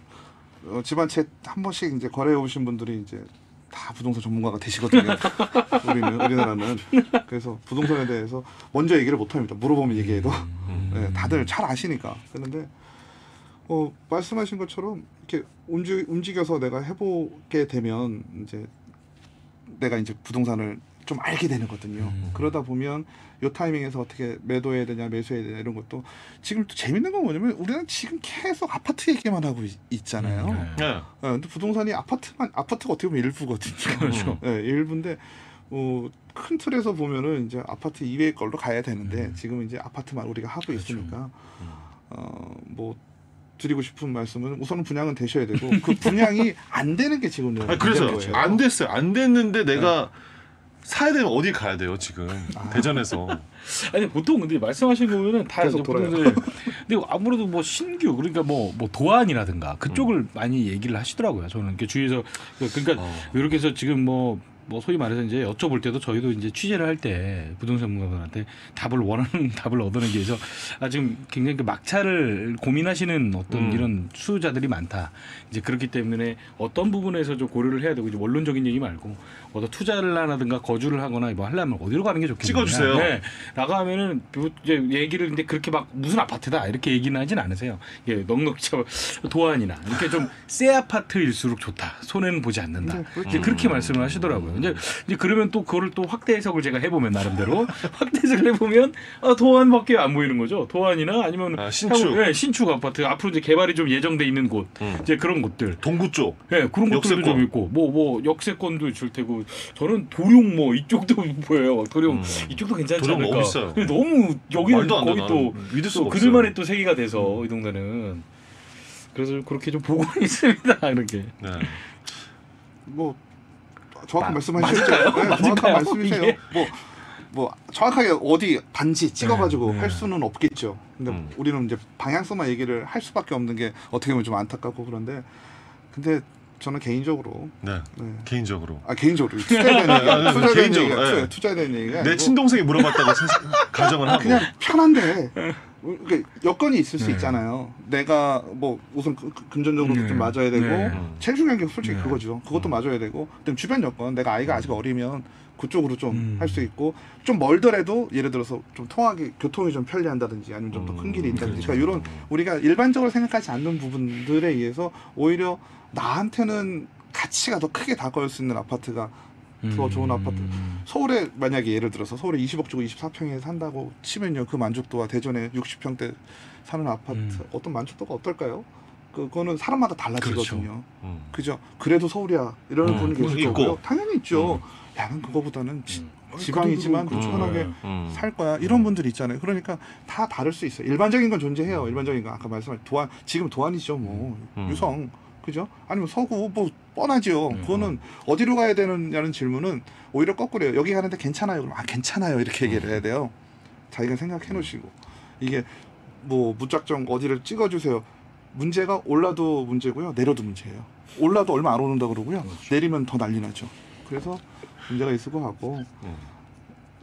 어, 집안채 한 번씩 이제 거래해 오신 분들이 이제 다 부동산 전문가가 되시거든요. 우리는 우리나라는 그래서 부동산에 대해서 먼저 얘기를 못합니다. 물어보면 얘기해도 네, 다들 잘 아시니까. 그런데 어, 말씀하신 것처럼 이렇게 움직 움직여서 내가 해보게 되면 이제 내가 이제 부동산을 좀 알게 되는거든요. 음. 그러다 보면 요 타이밍에서 어떻게 매도해야 되냐 매수해야 되냐 이런 것도 지금 또 재밌는 건 뭐냐면 우리는 지금 계속 아파트 얘기만 하고 있, 있잖아요. 음. 네. 네, 근데 부동산이 아파트만 아파트가 어떻게 보면 일부거든요. 그렇죠. 네, 일부인데 어, 큰 틀에서 보면은 이제 아파트 이외의 걸로 가야 되는데 음. 지금 이제 아파트만 우리가 하고 그렇죠. 있으니까 음. 어, 뭐 드리고 싶은 말씀은 우선은 분양은 되셔야 되고 그 분양이 안 되는 게 지금 아니, 그래서 거예요. 안 됐어요. 안 됐는데 내가 네. 사야 되면 어디 가야 돼요 지금 아. 대전에서? 아니 보통 근데 말씀하신 거는 다 계속 돌아요. 근데 아무래도 뭐 신규 그러니까 뭐, 뭐 도안이라든가 그쪽을 음. 많이 얘기를 하시더라고요. 저는 이렇게 주위에서 그러니까 어. 이렇게 해서 지금 뭐. 뭐 소위 말해서 이제 여쭤볼 때도 저희도 이제 취재를 할 때 부동산 전문가분한테 답을 원하는 답을 얻어내기 위해서 아 지금 굉장히 그 막차를 고민하시는 어떤 음. 이런 수요자들이 많다. 이제 그렇기 때문에 어떤 부분에서 좀 고려를 해야 되고 이제 원론적인 얘기 말고 어떤 투자를 하든가 거주를 하거나 뭐 하려면 어디로 가는 게 좋겠냐. 찍어주세요. 네. 라고 하면은 이제 얘기를 근데 그렇게 막 무슨 아파트다 이렇게 얘기는 하진 않으세요. 예, 넉넉히 도안이나 이렇게 좀 새 아파트일수록 좋다. 손해는 보지 않는다. 이제 그렇게 말씀을 하시더라고요. 이제, 이제 그러면 또 그거를 또 확대 해석을 제가 해보면 나름대로 확대 해석을 해보면 아, 도안밖에 안 보이는 거죠. 도안이나 아니면 아, 신축, 향후, 예, 신축 아파트 앞으로 이제 개발이 좀 예정돼 있는 곳, 음. 이제 그런 곳들, 동구 쪽, 예, 그런 곳들도 좀 있고, 뭐뭐 뭐 역세권도 있을 테고, 저는 도룡 뭐 이쪽도 보여요. 도룡 음. 이쪽도 괜찮지 않을까. 너무 비싸요. 너무 여기는 거기 또 믿을 수가 없어요. 그들만의 또 세계가 돼서 음. 이 동네는 그래서 그렇게 좀 보고 있습니다. 이렇게. 네. 뭐. 정확한 말씀하시죠. 네, 정확한 말씀이세요. 예. 뭐, 뭐 정확하게 어디 반지 찍어가지고 네, 할 수는 네. 없겠죠. 근데 음. 우리는 이제 방향성만 얘기를 할 수밖에 없는 게 어떻게 보면 좀 안타깝고 그런데 근데 저는 개인적으로 네, 네. 개인적으로 아 개인적으로 투자에 대한 얘기가 투자에 대한 얘기가, 네. 투자에 대한 얘기가 내 친동생이 물어봤다고 가정을 하고 그냥 편한데 그러니까 여건이 있을 네. 수 있잖아요. 내가 뭐 우선 금전적으로 네. 좀 맞아야 되고 네. 제일 중요한 게 솔직히 네. 그거죠. 그것도 맞아야 되고 그다음 주변 여건 내가 아이가 아직 어리면 그쪽으로 좀 할 수 음. 있고 좀 멀더라도 예를 들어서 좀 통하기 교통이 좀 편리한다든지 아니면 좀 더 큰 음, 길이 있다든지 그렇죠. 그러니까 이런 우리가 일반적으로 생각하지 않는 부분들에 의해서 오히려 나한테는 가치가 더 크게 다가올 수 있는 아파트가 더 좋은 음. 아파트 서울에 만약에 예를 들어서 서울에 이십억 주고 이십사 평에 산다고 치면요 그 만족도와 대전에 육십 평대 사는 아파트 음. 어떤 만족도가 어떨까요? 그거는 사람마다 달라지거든요. 그렇죠. 음. 그죠? 그래도 서울이야 이러는 음. 분이 계실 거고요. 당연히 있죠. 음. 야는 그거보다는 지, 지방이지만 음. 그렇죠. 편하게 음. 살 거야 이런 음. 분들이 있잖아요. 그러니까 다 다를 수 있어요. 일반적인 건 존재해요. 일반적인 건 아까 말씀하신 도안 지금 도안이죠 뭐 음. 유성 그죠? 아니면 서구 뭐 뻔하지요. 음. 그거는 어디로 가야 되느냐는 질문은 오히려 거꾸로요. 여기 가는데 괜찮아요. 그럼 아 괜찮아요 이렇게 얘기를 해야 돼요. 자기가 생각해 놓으시고 이게 뭐 무작정 어디를 찍어주세요. 문제가 올라도 문제고요. 내려도 문제예요. 올라도 얼마 안 오른다 그러고요. 그렇죠. 내리면 더 난리 나죠. 그래서 문제가 있을 것 같고 음.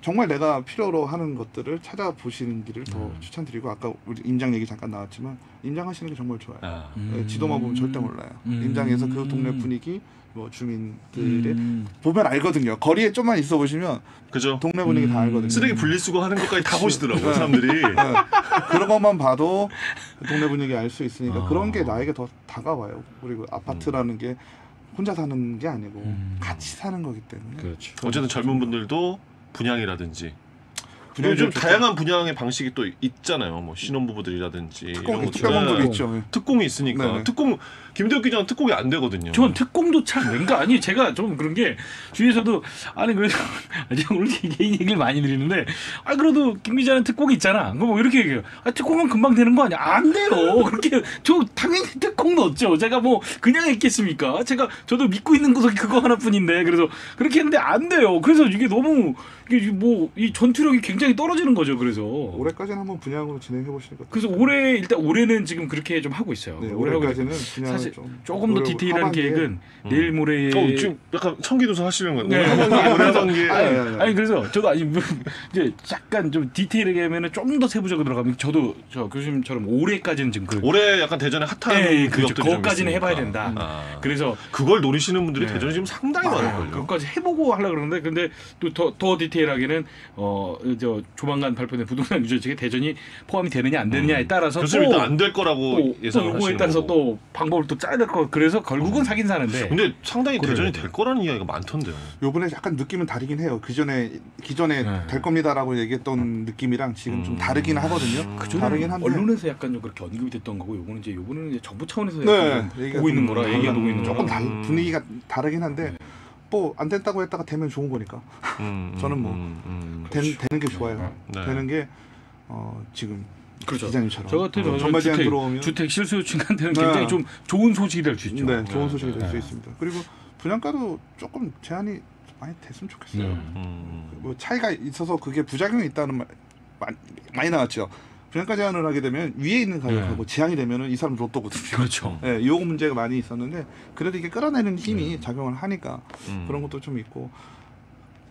정말 내가 필요로 하는 것들을 찾아보시는 길을 더 음. 추천드리고 아까 우리 임장 얘기 잠깐 나왔지만 임장하시는 게 정말 좋아요. 아. 음. 지도만 보면 절대 몰라요. 음. 임장에서 그 동네 분위기, 뭐 주민들의 음. 보면 알거든요. 거리에 좀만 있어 보시면 그죠. 동네 분위기 음. 다 알거든요. 쓰레기 분리수거 하는 것까지 다 보시더라고요. 사람들이. 네. 네. 그런 것만 봐도 동네 분위기 알 수 있으니까 아. 그런 게 나에게 더 다가와요. 그리고 아파트라는 음. 게 혼자 사는 게 아니고 음. 같이 사는 거기 때문에. 그렇죠. 어쨌든 젊은 분들도 분양이라든지 그리고 요즘 다양한 분양의 방식이 또 있잖아요. 뭐 신혼부부들이라든지 특공이, 특별공도 있죠. 특공이 있으니까 네네. 특공 김대욱 기자는 특공이 안 되거든요. 전 특공도 참 뭔가 아니 제가 좀 그런 게 주위에서도 아니 그래도 오늘 개인 얘기를 많이 드리는데 아 그래도 김 기자는 특공이 있잖아. 그럼 뭐 이렇게 얘기해요. 아 특공은 금방 되는 거 아니야? 안 돼요. 그렇게 저 당연히 특공도 없죠. 제가 뭐 그냥 있겠습니까? 제가 저도 믿고 있는 구석이 그거 하나뿐인데 그래서 그렇게 했는데 안 돼요. 그래서 이게 너무 이게 뭐 이 전투력이 굉장히 떨어지는 거죠. 그래서 올해까지는 한번 분양으로 진행해 보시니까 그래서 올해 일단 올해는 지금 그렇게 좀 하고 있어요. 네, 올해까지는 사실 좀 조금 더 디테일한 계획은 음. 내일 모레 어, 지금 약간 청기도사 하시는 건데 네. 하반기, 아니, 아니, 아니 그래서 저도 아니 뭐 이제 약간 좀 디테일하게 하면은 좀 더 세부적으로 들어가면 저도 저 교수님처럼 올해까지는 지금 그 올해 약간 대전에 핫한 네, 그것도 그렇죠. 그것까지는 해봐야 된다. 아. 그래서 그걸 노리시는 분들이 네. 대전에 지금 상당히 아, 많을걸요. 그것까지 해보고 하려 그러는데 근데 또 더 더 디테일하게는 어 저 조만간 발표된 부동산 규제책에 대전이 포함이 되느냐 안 되느냐에 따라서 음. 또 안 될 거라고 예상하시는 거고. 따라서 또 방법을 또 짜야 될 거. 그래서 결국은 음. 사긴 사는데. 근데 상당히 그래요. 대전이 될 거라는 이야기가 많던데요. 요번에 약간 느낌은 다르긴 해요. 기존에 기존에 네. 될 겁니다라고 얘기했던 음. 느낌이랑 지금 좀 다르긴 하거든요. 음. 그 다르긴 한데 언론에서 약간 좀 그렇게 언급이 됐던 거고 요거는 이제 요거는 이제 정부 차원에서 약간 네. 보고 있는 거라 얘기하고 있는 조금 다, 분위기가 다르긴 한데. 네. 뭐 안 된다고 했다가 되면 좋은 거니까 음, 저는 뭐 음, 음, 된, 그렇죠. 되는 게 좋아요. 네. 되는 게 어, 지금 그렇죠. 기장님처럼. 저 같은 경우는 어, 주택, 들어오면... 주택 실수요 증가되는 굉장히 네. 좀 좋은 소식이 될 수 있죠. 네, 좋은 소식이 네. 될 수 있습니다. 그리고 분양가도 조금 제한이 많이 됐으면 좋겠어요. 네. 음. 뭐 차이가 있어서 그게 부작용이 있다는 말 많이, 많이 나왔죠. 분양가 제한을 하게 되면 위에 있는 가격하고 네. 제한이 되면은 이 사람 로또거든요. 그렇죠. 예, 네, 요 문제가 많이 있었는데 그래도 이게 끌어내는 힘이 네. 작용을 하니까 음. 그런 것도 좀 있고.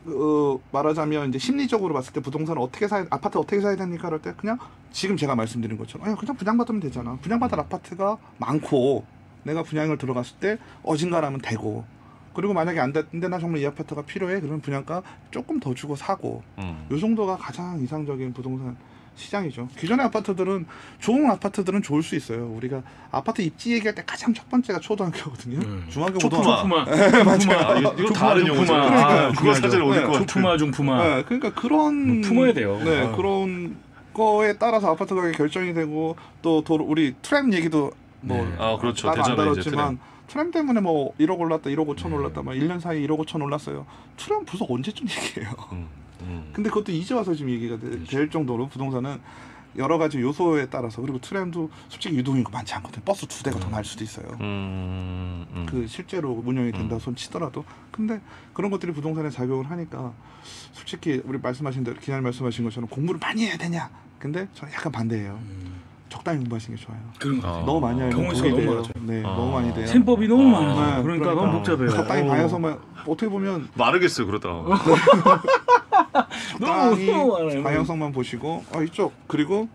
어, 말하자면 이제 심리적으로 봤을 때 부동산을 어떻게 사야, 아파트 어떻게 사야 됩니까? 그럴 때 그냥 지금 제가 말씀드린 것처럼 아, 그냥 분양받으면 되잖아. 분양받을 아파트가 많고 내가 분양을 들어갔을 때 어딘가라면 되고 그리고 만약에 안 됐는데 나 정말 이 아파트가 필요해. 그러면 분양가 조금 더 주고 사고 음. 요 정도가 가장 이상적인 부동산 시장이죠. 기존의 아파트들은 좋은 아파트들은 좋을 수 있어요. 우리가 아파트 입지 얘기할 때 가장 첫 번째가 초등학교거든요. 네. 중학교, 초등학교. 초품아. 초품아. 이거, 이거 다른 용어잖아요. 그거 사실 어릴 것 같아요. 초품아, 중품아. 네. 그러니까 그런 품어야 돼요. 네, 아. 그런 거에 따라서 아파트 가격이 결정이 되고 또 도로, 우리 트램 얘기도 뭐 네. 아, 그렇죠. 대전에 다뤘지만 트램 때문에 뭐 일억 올랐다, 일억 오천 네. 올랐다, 막 일 년 사이 일억 오천 올랐어요. 트램 부서 언제쯤 얘기해요? 음. 음. 근데 그것도 이제 와서 지금 얘기가 되, 그렇죠. 될 정도로 부동산은 여러 가지 요소에 따라서 그리고 트램도 솔직히 유동인구 많지 않거든요. 버스 두 대가 음. 더 날 수도 있어요. 음. 음. 그 실제로 운영이 된다고 손 치더라도 근데 그런 것들이 부동산에 작용을 하니까 솔직히 우리 말씀하신 대로 기자님 말씀하신 것처럼 공부를 많이 해야 되냐? 근데 저는 약간 반대예요. 음. 적당히 공부하시는 게 좋아요. 그런가. 아. 너무 많이 하면 경험치가 너무 많아요. 네, 아. 너무 많이 돼요. 셈법이 너무 아. 많아요. 네, 그러니까, 그러니까 너무 복잡해요. 적당히 봐야서만 어떻게 보면 마르겠어요. 그러다. 적당히 방향성만 보시고 어, 이쪽 그리고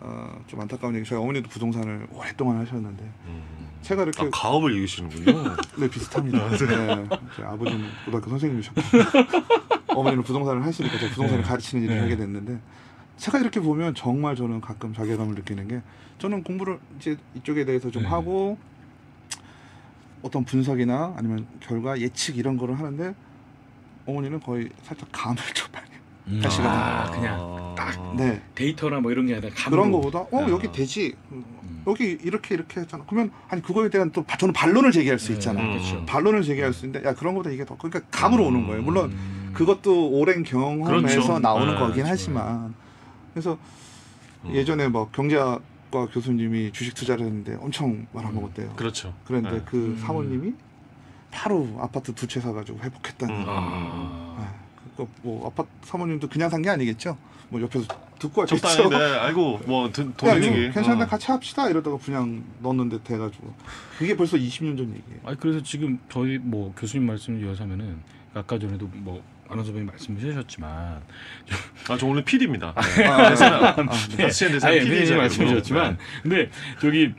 어, 좀 안타까운 얘기 저희 어머니도 부동산을 오랫동안 하셨는데 음. 제가 이렇게 아, 가업을 이기시는군요. 네 비슷합니다. 네, 아버지는 고등학교 선생님이셨고 어머니는 부동산을 하시니까 제가 부동산을 네. 가르치는 일을 네. 하게 됐는데 제가 이렇게 보면 정말 저는 가끔 자괴감을 느끼는 게 저는 공부를 이제 이쪽에 대해서 좀 네. 하고 어떤 분석이나 아니면 결과 예측 이런 거를 하는데 어머니는 거의 살짝 감을 좀 많이 음. 사실은 아, 그냥 딱 네. 데이터나 뭐 이런 게 아니라 감으로. 그런 거보다 어 아. 여기 되지 여기 이렇게 이렇게 했잖아 그러면 아니 그거에 대한 또 저는 반론을 제기할 수 있잖아 네, 그렇죠. 반론을 제기할 수 있는데 야 그런 거보다 이게 더 그러니까 감으로 오는 거예요. 물론 음. 그것도 오랜 경험에서 그렇죠. 나오는 아, 거긴 그렇죠. 하지만 그래서 음. 예전에 뭐 경제학과 교수님이 주식 투자를 했는데 엄청 말아먹었대요. 음. 그렇죠. 그런데 네. 그 사모님이 음. 바로 아파트 두 채 사가지고 회복했다는 음. 아. 네. 그거 뭐 아파트 사모님도 그냥 산 게 아니겠죠? 뭐 옆에서 듣고 하셨죠? 적당히 네 알고 뭐 돈 얘기 괜찮은데 어. 같이 합시다 이러다가 그냥 넣었는데 돼가지고 그게 벌써 이십 년 전 얘기예요. 아니 그래서 지금 저희 뭐 교수님 말씀 이어서면은 아까 전에도 뭐 아나운서분이 말씀해 주셨지만 아 저 원래 피디입니다. 대세남 대세남 피디님 말씀해 주셨지만 근데 저기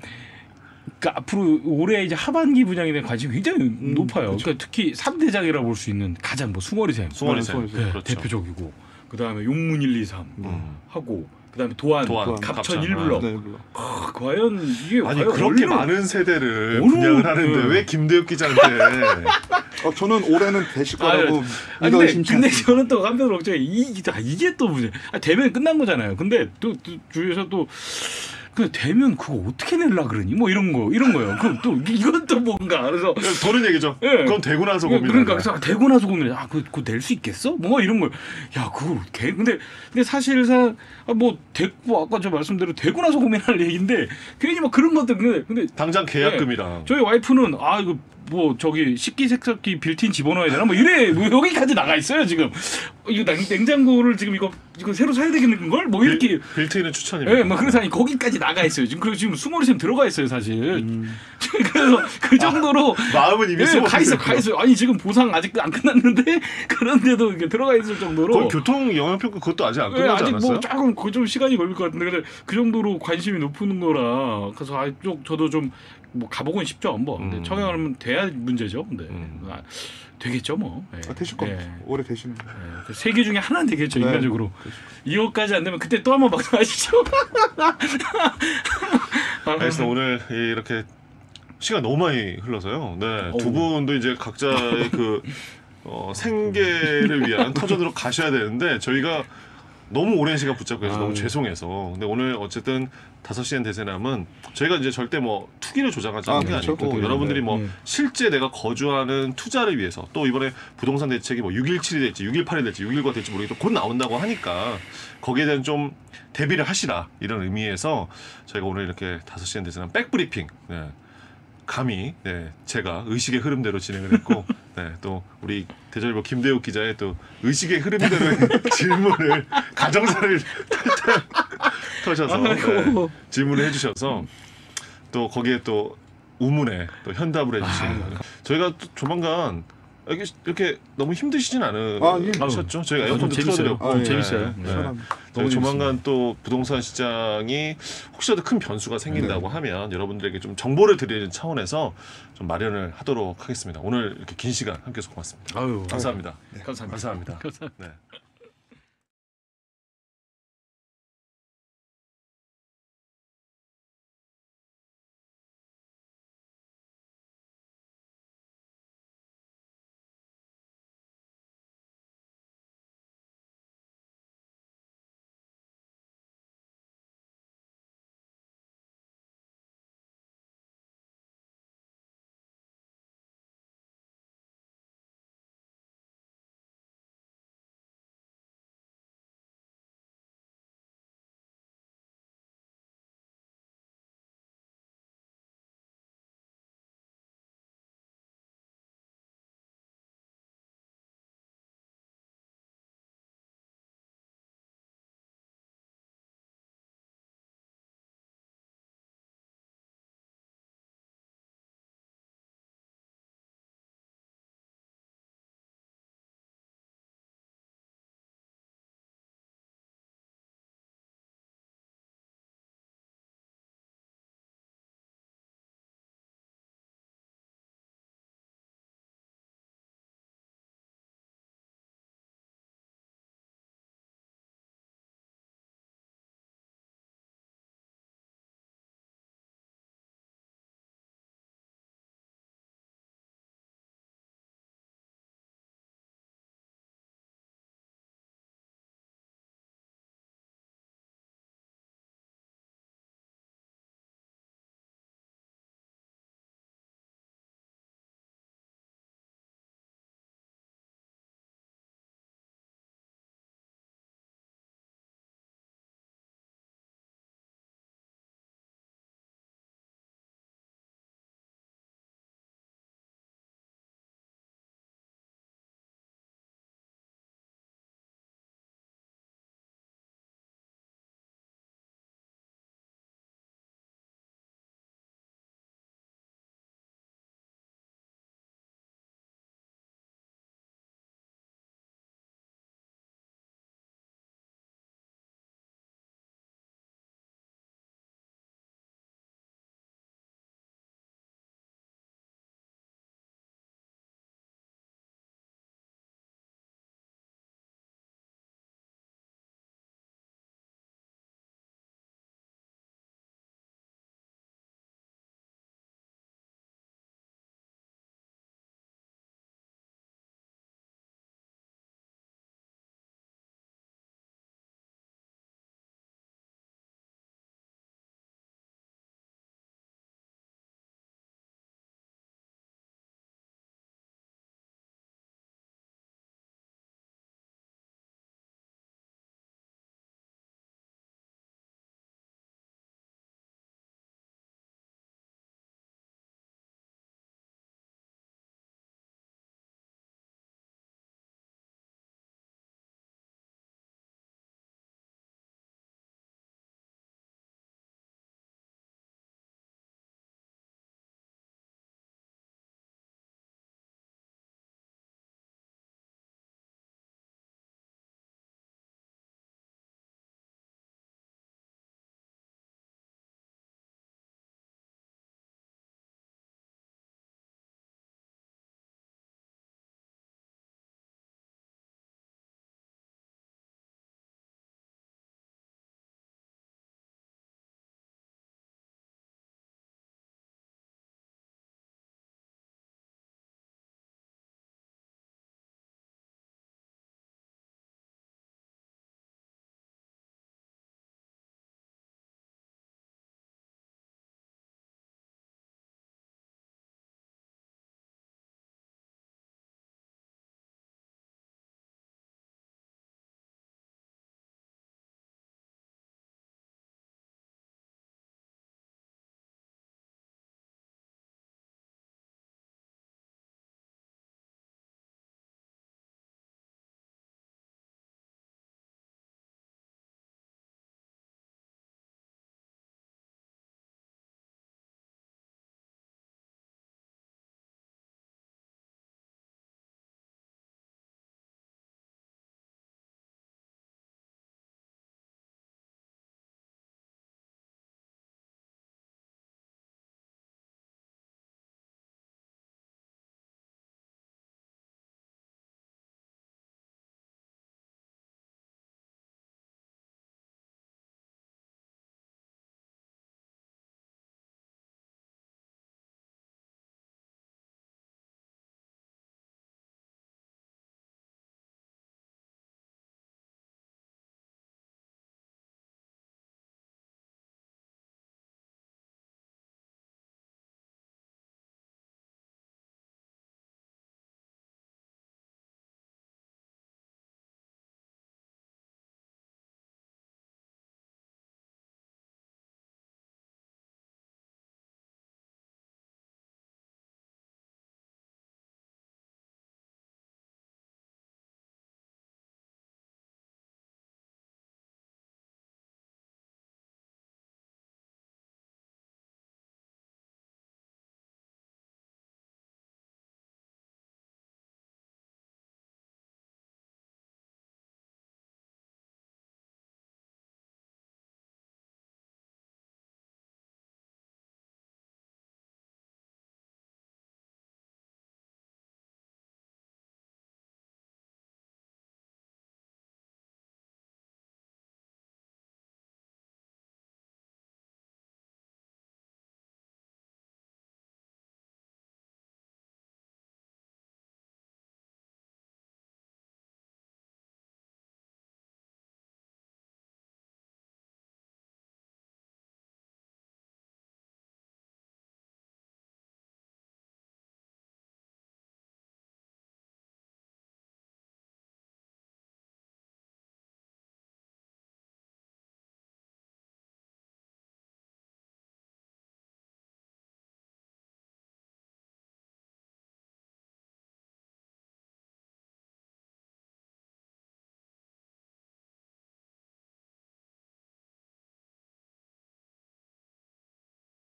그러니까 앞으로 올해 이제 하반기 분양에 대한 관심이 굉장히 음, 높아요. 그렇죠. 그러니까 특히 삼대작이라고 볼 수 있는 가장 뭐 숭어리샘, 숭어리샘 네, 그렇죠. 대표적이고 그 다음에 용문 일, 이, 삼 음. 하고 그 다음에 도안, 도안, 갑천 일 블럭. 네, 아, 과연 이게 아니 과연 그렇게 많은 세대를 분양을 하는데 네. 왜 김대욱 기자한테? 어, 저는 올해는 되실 거라고 아, 근데, 근데 저는 또 한편으로 걱정이 이게 또 문제. 아, 대면 끝난 거잖아요. 근데 또, 또 주위에서 또 그 되면 그거 어떻게 낼라 그러니 뭐 이런 거 이런 거예요. 그럼 또 이건 또 뭔가 그래서 더는 얘기죠. 예. 그건 되고 나서 고민. 그러니까 그래서 되고 나서 고민. 아 그 그 낼 수 있겠어? 뭐 이런 거. 야 그거 개 근데 근데 사실상 아, 뭐 됐고 아까 저 말씀대로 되고 나서 고민할 얘기인데 괜히 막 그런 것들 근데 근데 당장 계약금이랑 예. 저희 와이프는 아 이거 뭐 저기 식기 세척기 빌트인 집어넣어야 되나 뭐 이래 뭐 여기까지 나가 있어요 지금. 이거 냉장고를 지금 이거 이거 새로 사야 되겠는 걸 뭐 이렇게 빌트인은 추천입니다. 예, 막 그래서 아니 거기까지 나가 있어요 지금. 그리고 지금 숭어리샘 들어가 있어요 사실. 음. 그래서 그 정도로 아, 마음은 이미 예, 가 있어 가 있어. 아니 지금 보상 아직도 안 끝났는데 그런데도 이렇게 들어가 있을 정도로. 거의 교통 영향평가 그것도 아직 안 끝나지 예, 아직 않았어요? 뭐 조금 그 좀 시간이 걸릴 것 같은데 그래 그 정도로 관심이 높은 거라 그래서 아 좀 저도 좀 뭐 가보고는 쉽죠 뭐. 근데 음. 청약하면 돼야 문제죠. 근데 음. 아, 되겠죠 뭐. 예. 아, 되실 겁니다. 예. 올해 되시는 거예요. 예. 세 개 중에 하나는 되겠죠 네. 인간적으로. 이거까지 안 되면 그때 또 한번 방송하시죠. 알겠습니다. 오늘 이렇게 시간 너무 많이 흘러서요. 네, 두 분도 이제 각자의 그 어, 생계를 위한 터전으로 가셔야 되는데 저희가 너무 오랜 시간 붙잡고 해서 너무 죄송해서. 근데 오늘 어쨌든 다섯 시엔 대세남은 저희가 이제 절대 뭐 투기를 조장하자는 아, 게 그렇죠. 아니고 여러분들이 뭐 음. 실제 내가 거주하는 투자를 위해서 또 이번에 부동산 대책이 뭐 육일칠이 될지 육일팔이 될지 육일구가 될지 모르겠고 곧 나온다고 하니까 거기에 대한 좀 대비를 하시라 이런 의미에서 저희가 오늘 이렇게 다섯 시엔 대세남 백브리핑 네. 감히 네, 제가 의식의 흐름대로 진행을 했고 네, 또 우리 대전일보 김대욱 기자의 또 의식의 흐름대로의 질문을 가정사를 터셔서 네, 질문을 해주셔서 또 거기에 또 우문에 또 현답을 해주시는 저희가 또 조만간 이렇게, 이렇게 너무 힘드시진 않으셨죠? 아, 예. 저희가 에어컨도 틀어드렸고 아, 예. 재밌어요. 네. 네. 너무 조만간 또 부동산 시장이 혹시라도 큰 변수가 생긴다고 네. 하면 여러분들에게 좀 정보를 드리는 차원에서 좀 마련을 하도록 하겠습니다. 오늘 이렇게 긴 시간 함께해서 고맙습니다. 아유, 감사합니다. 네. 감사합니다. 감사합니다. 감사합니다. 네.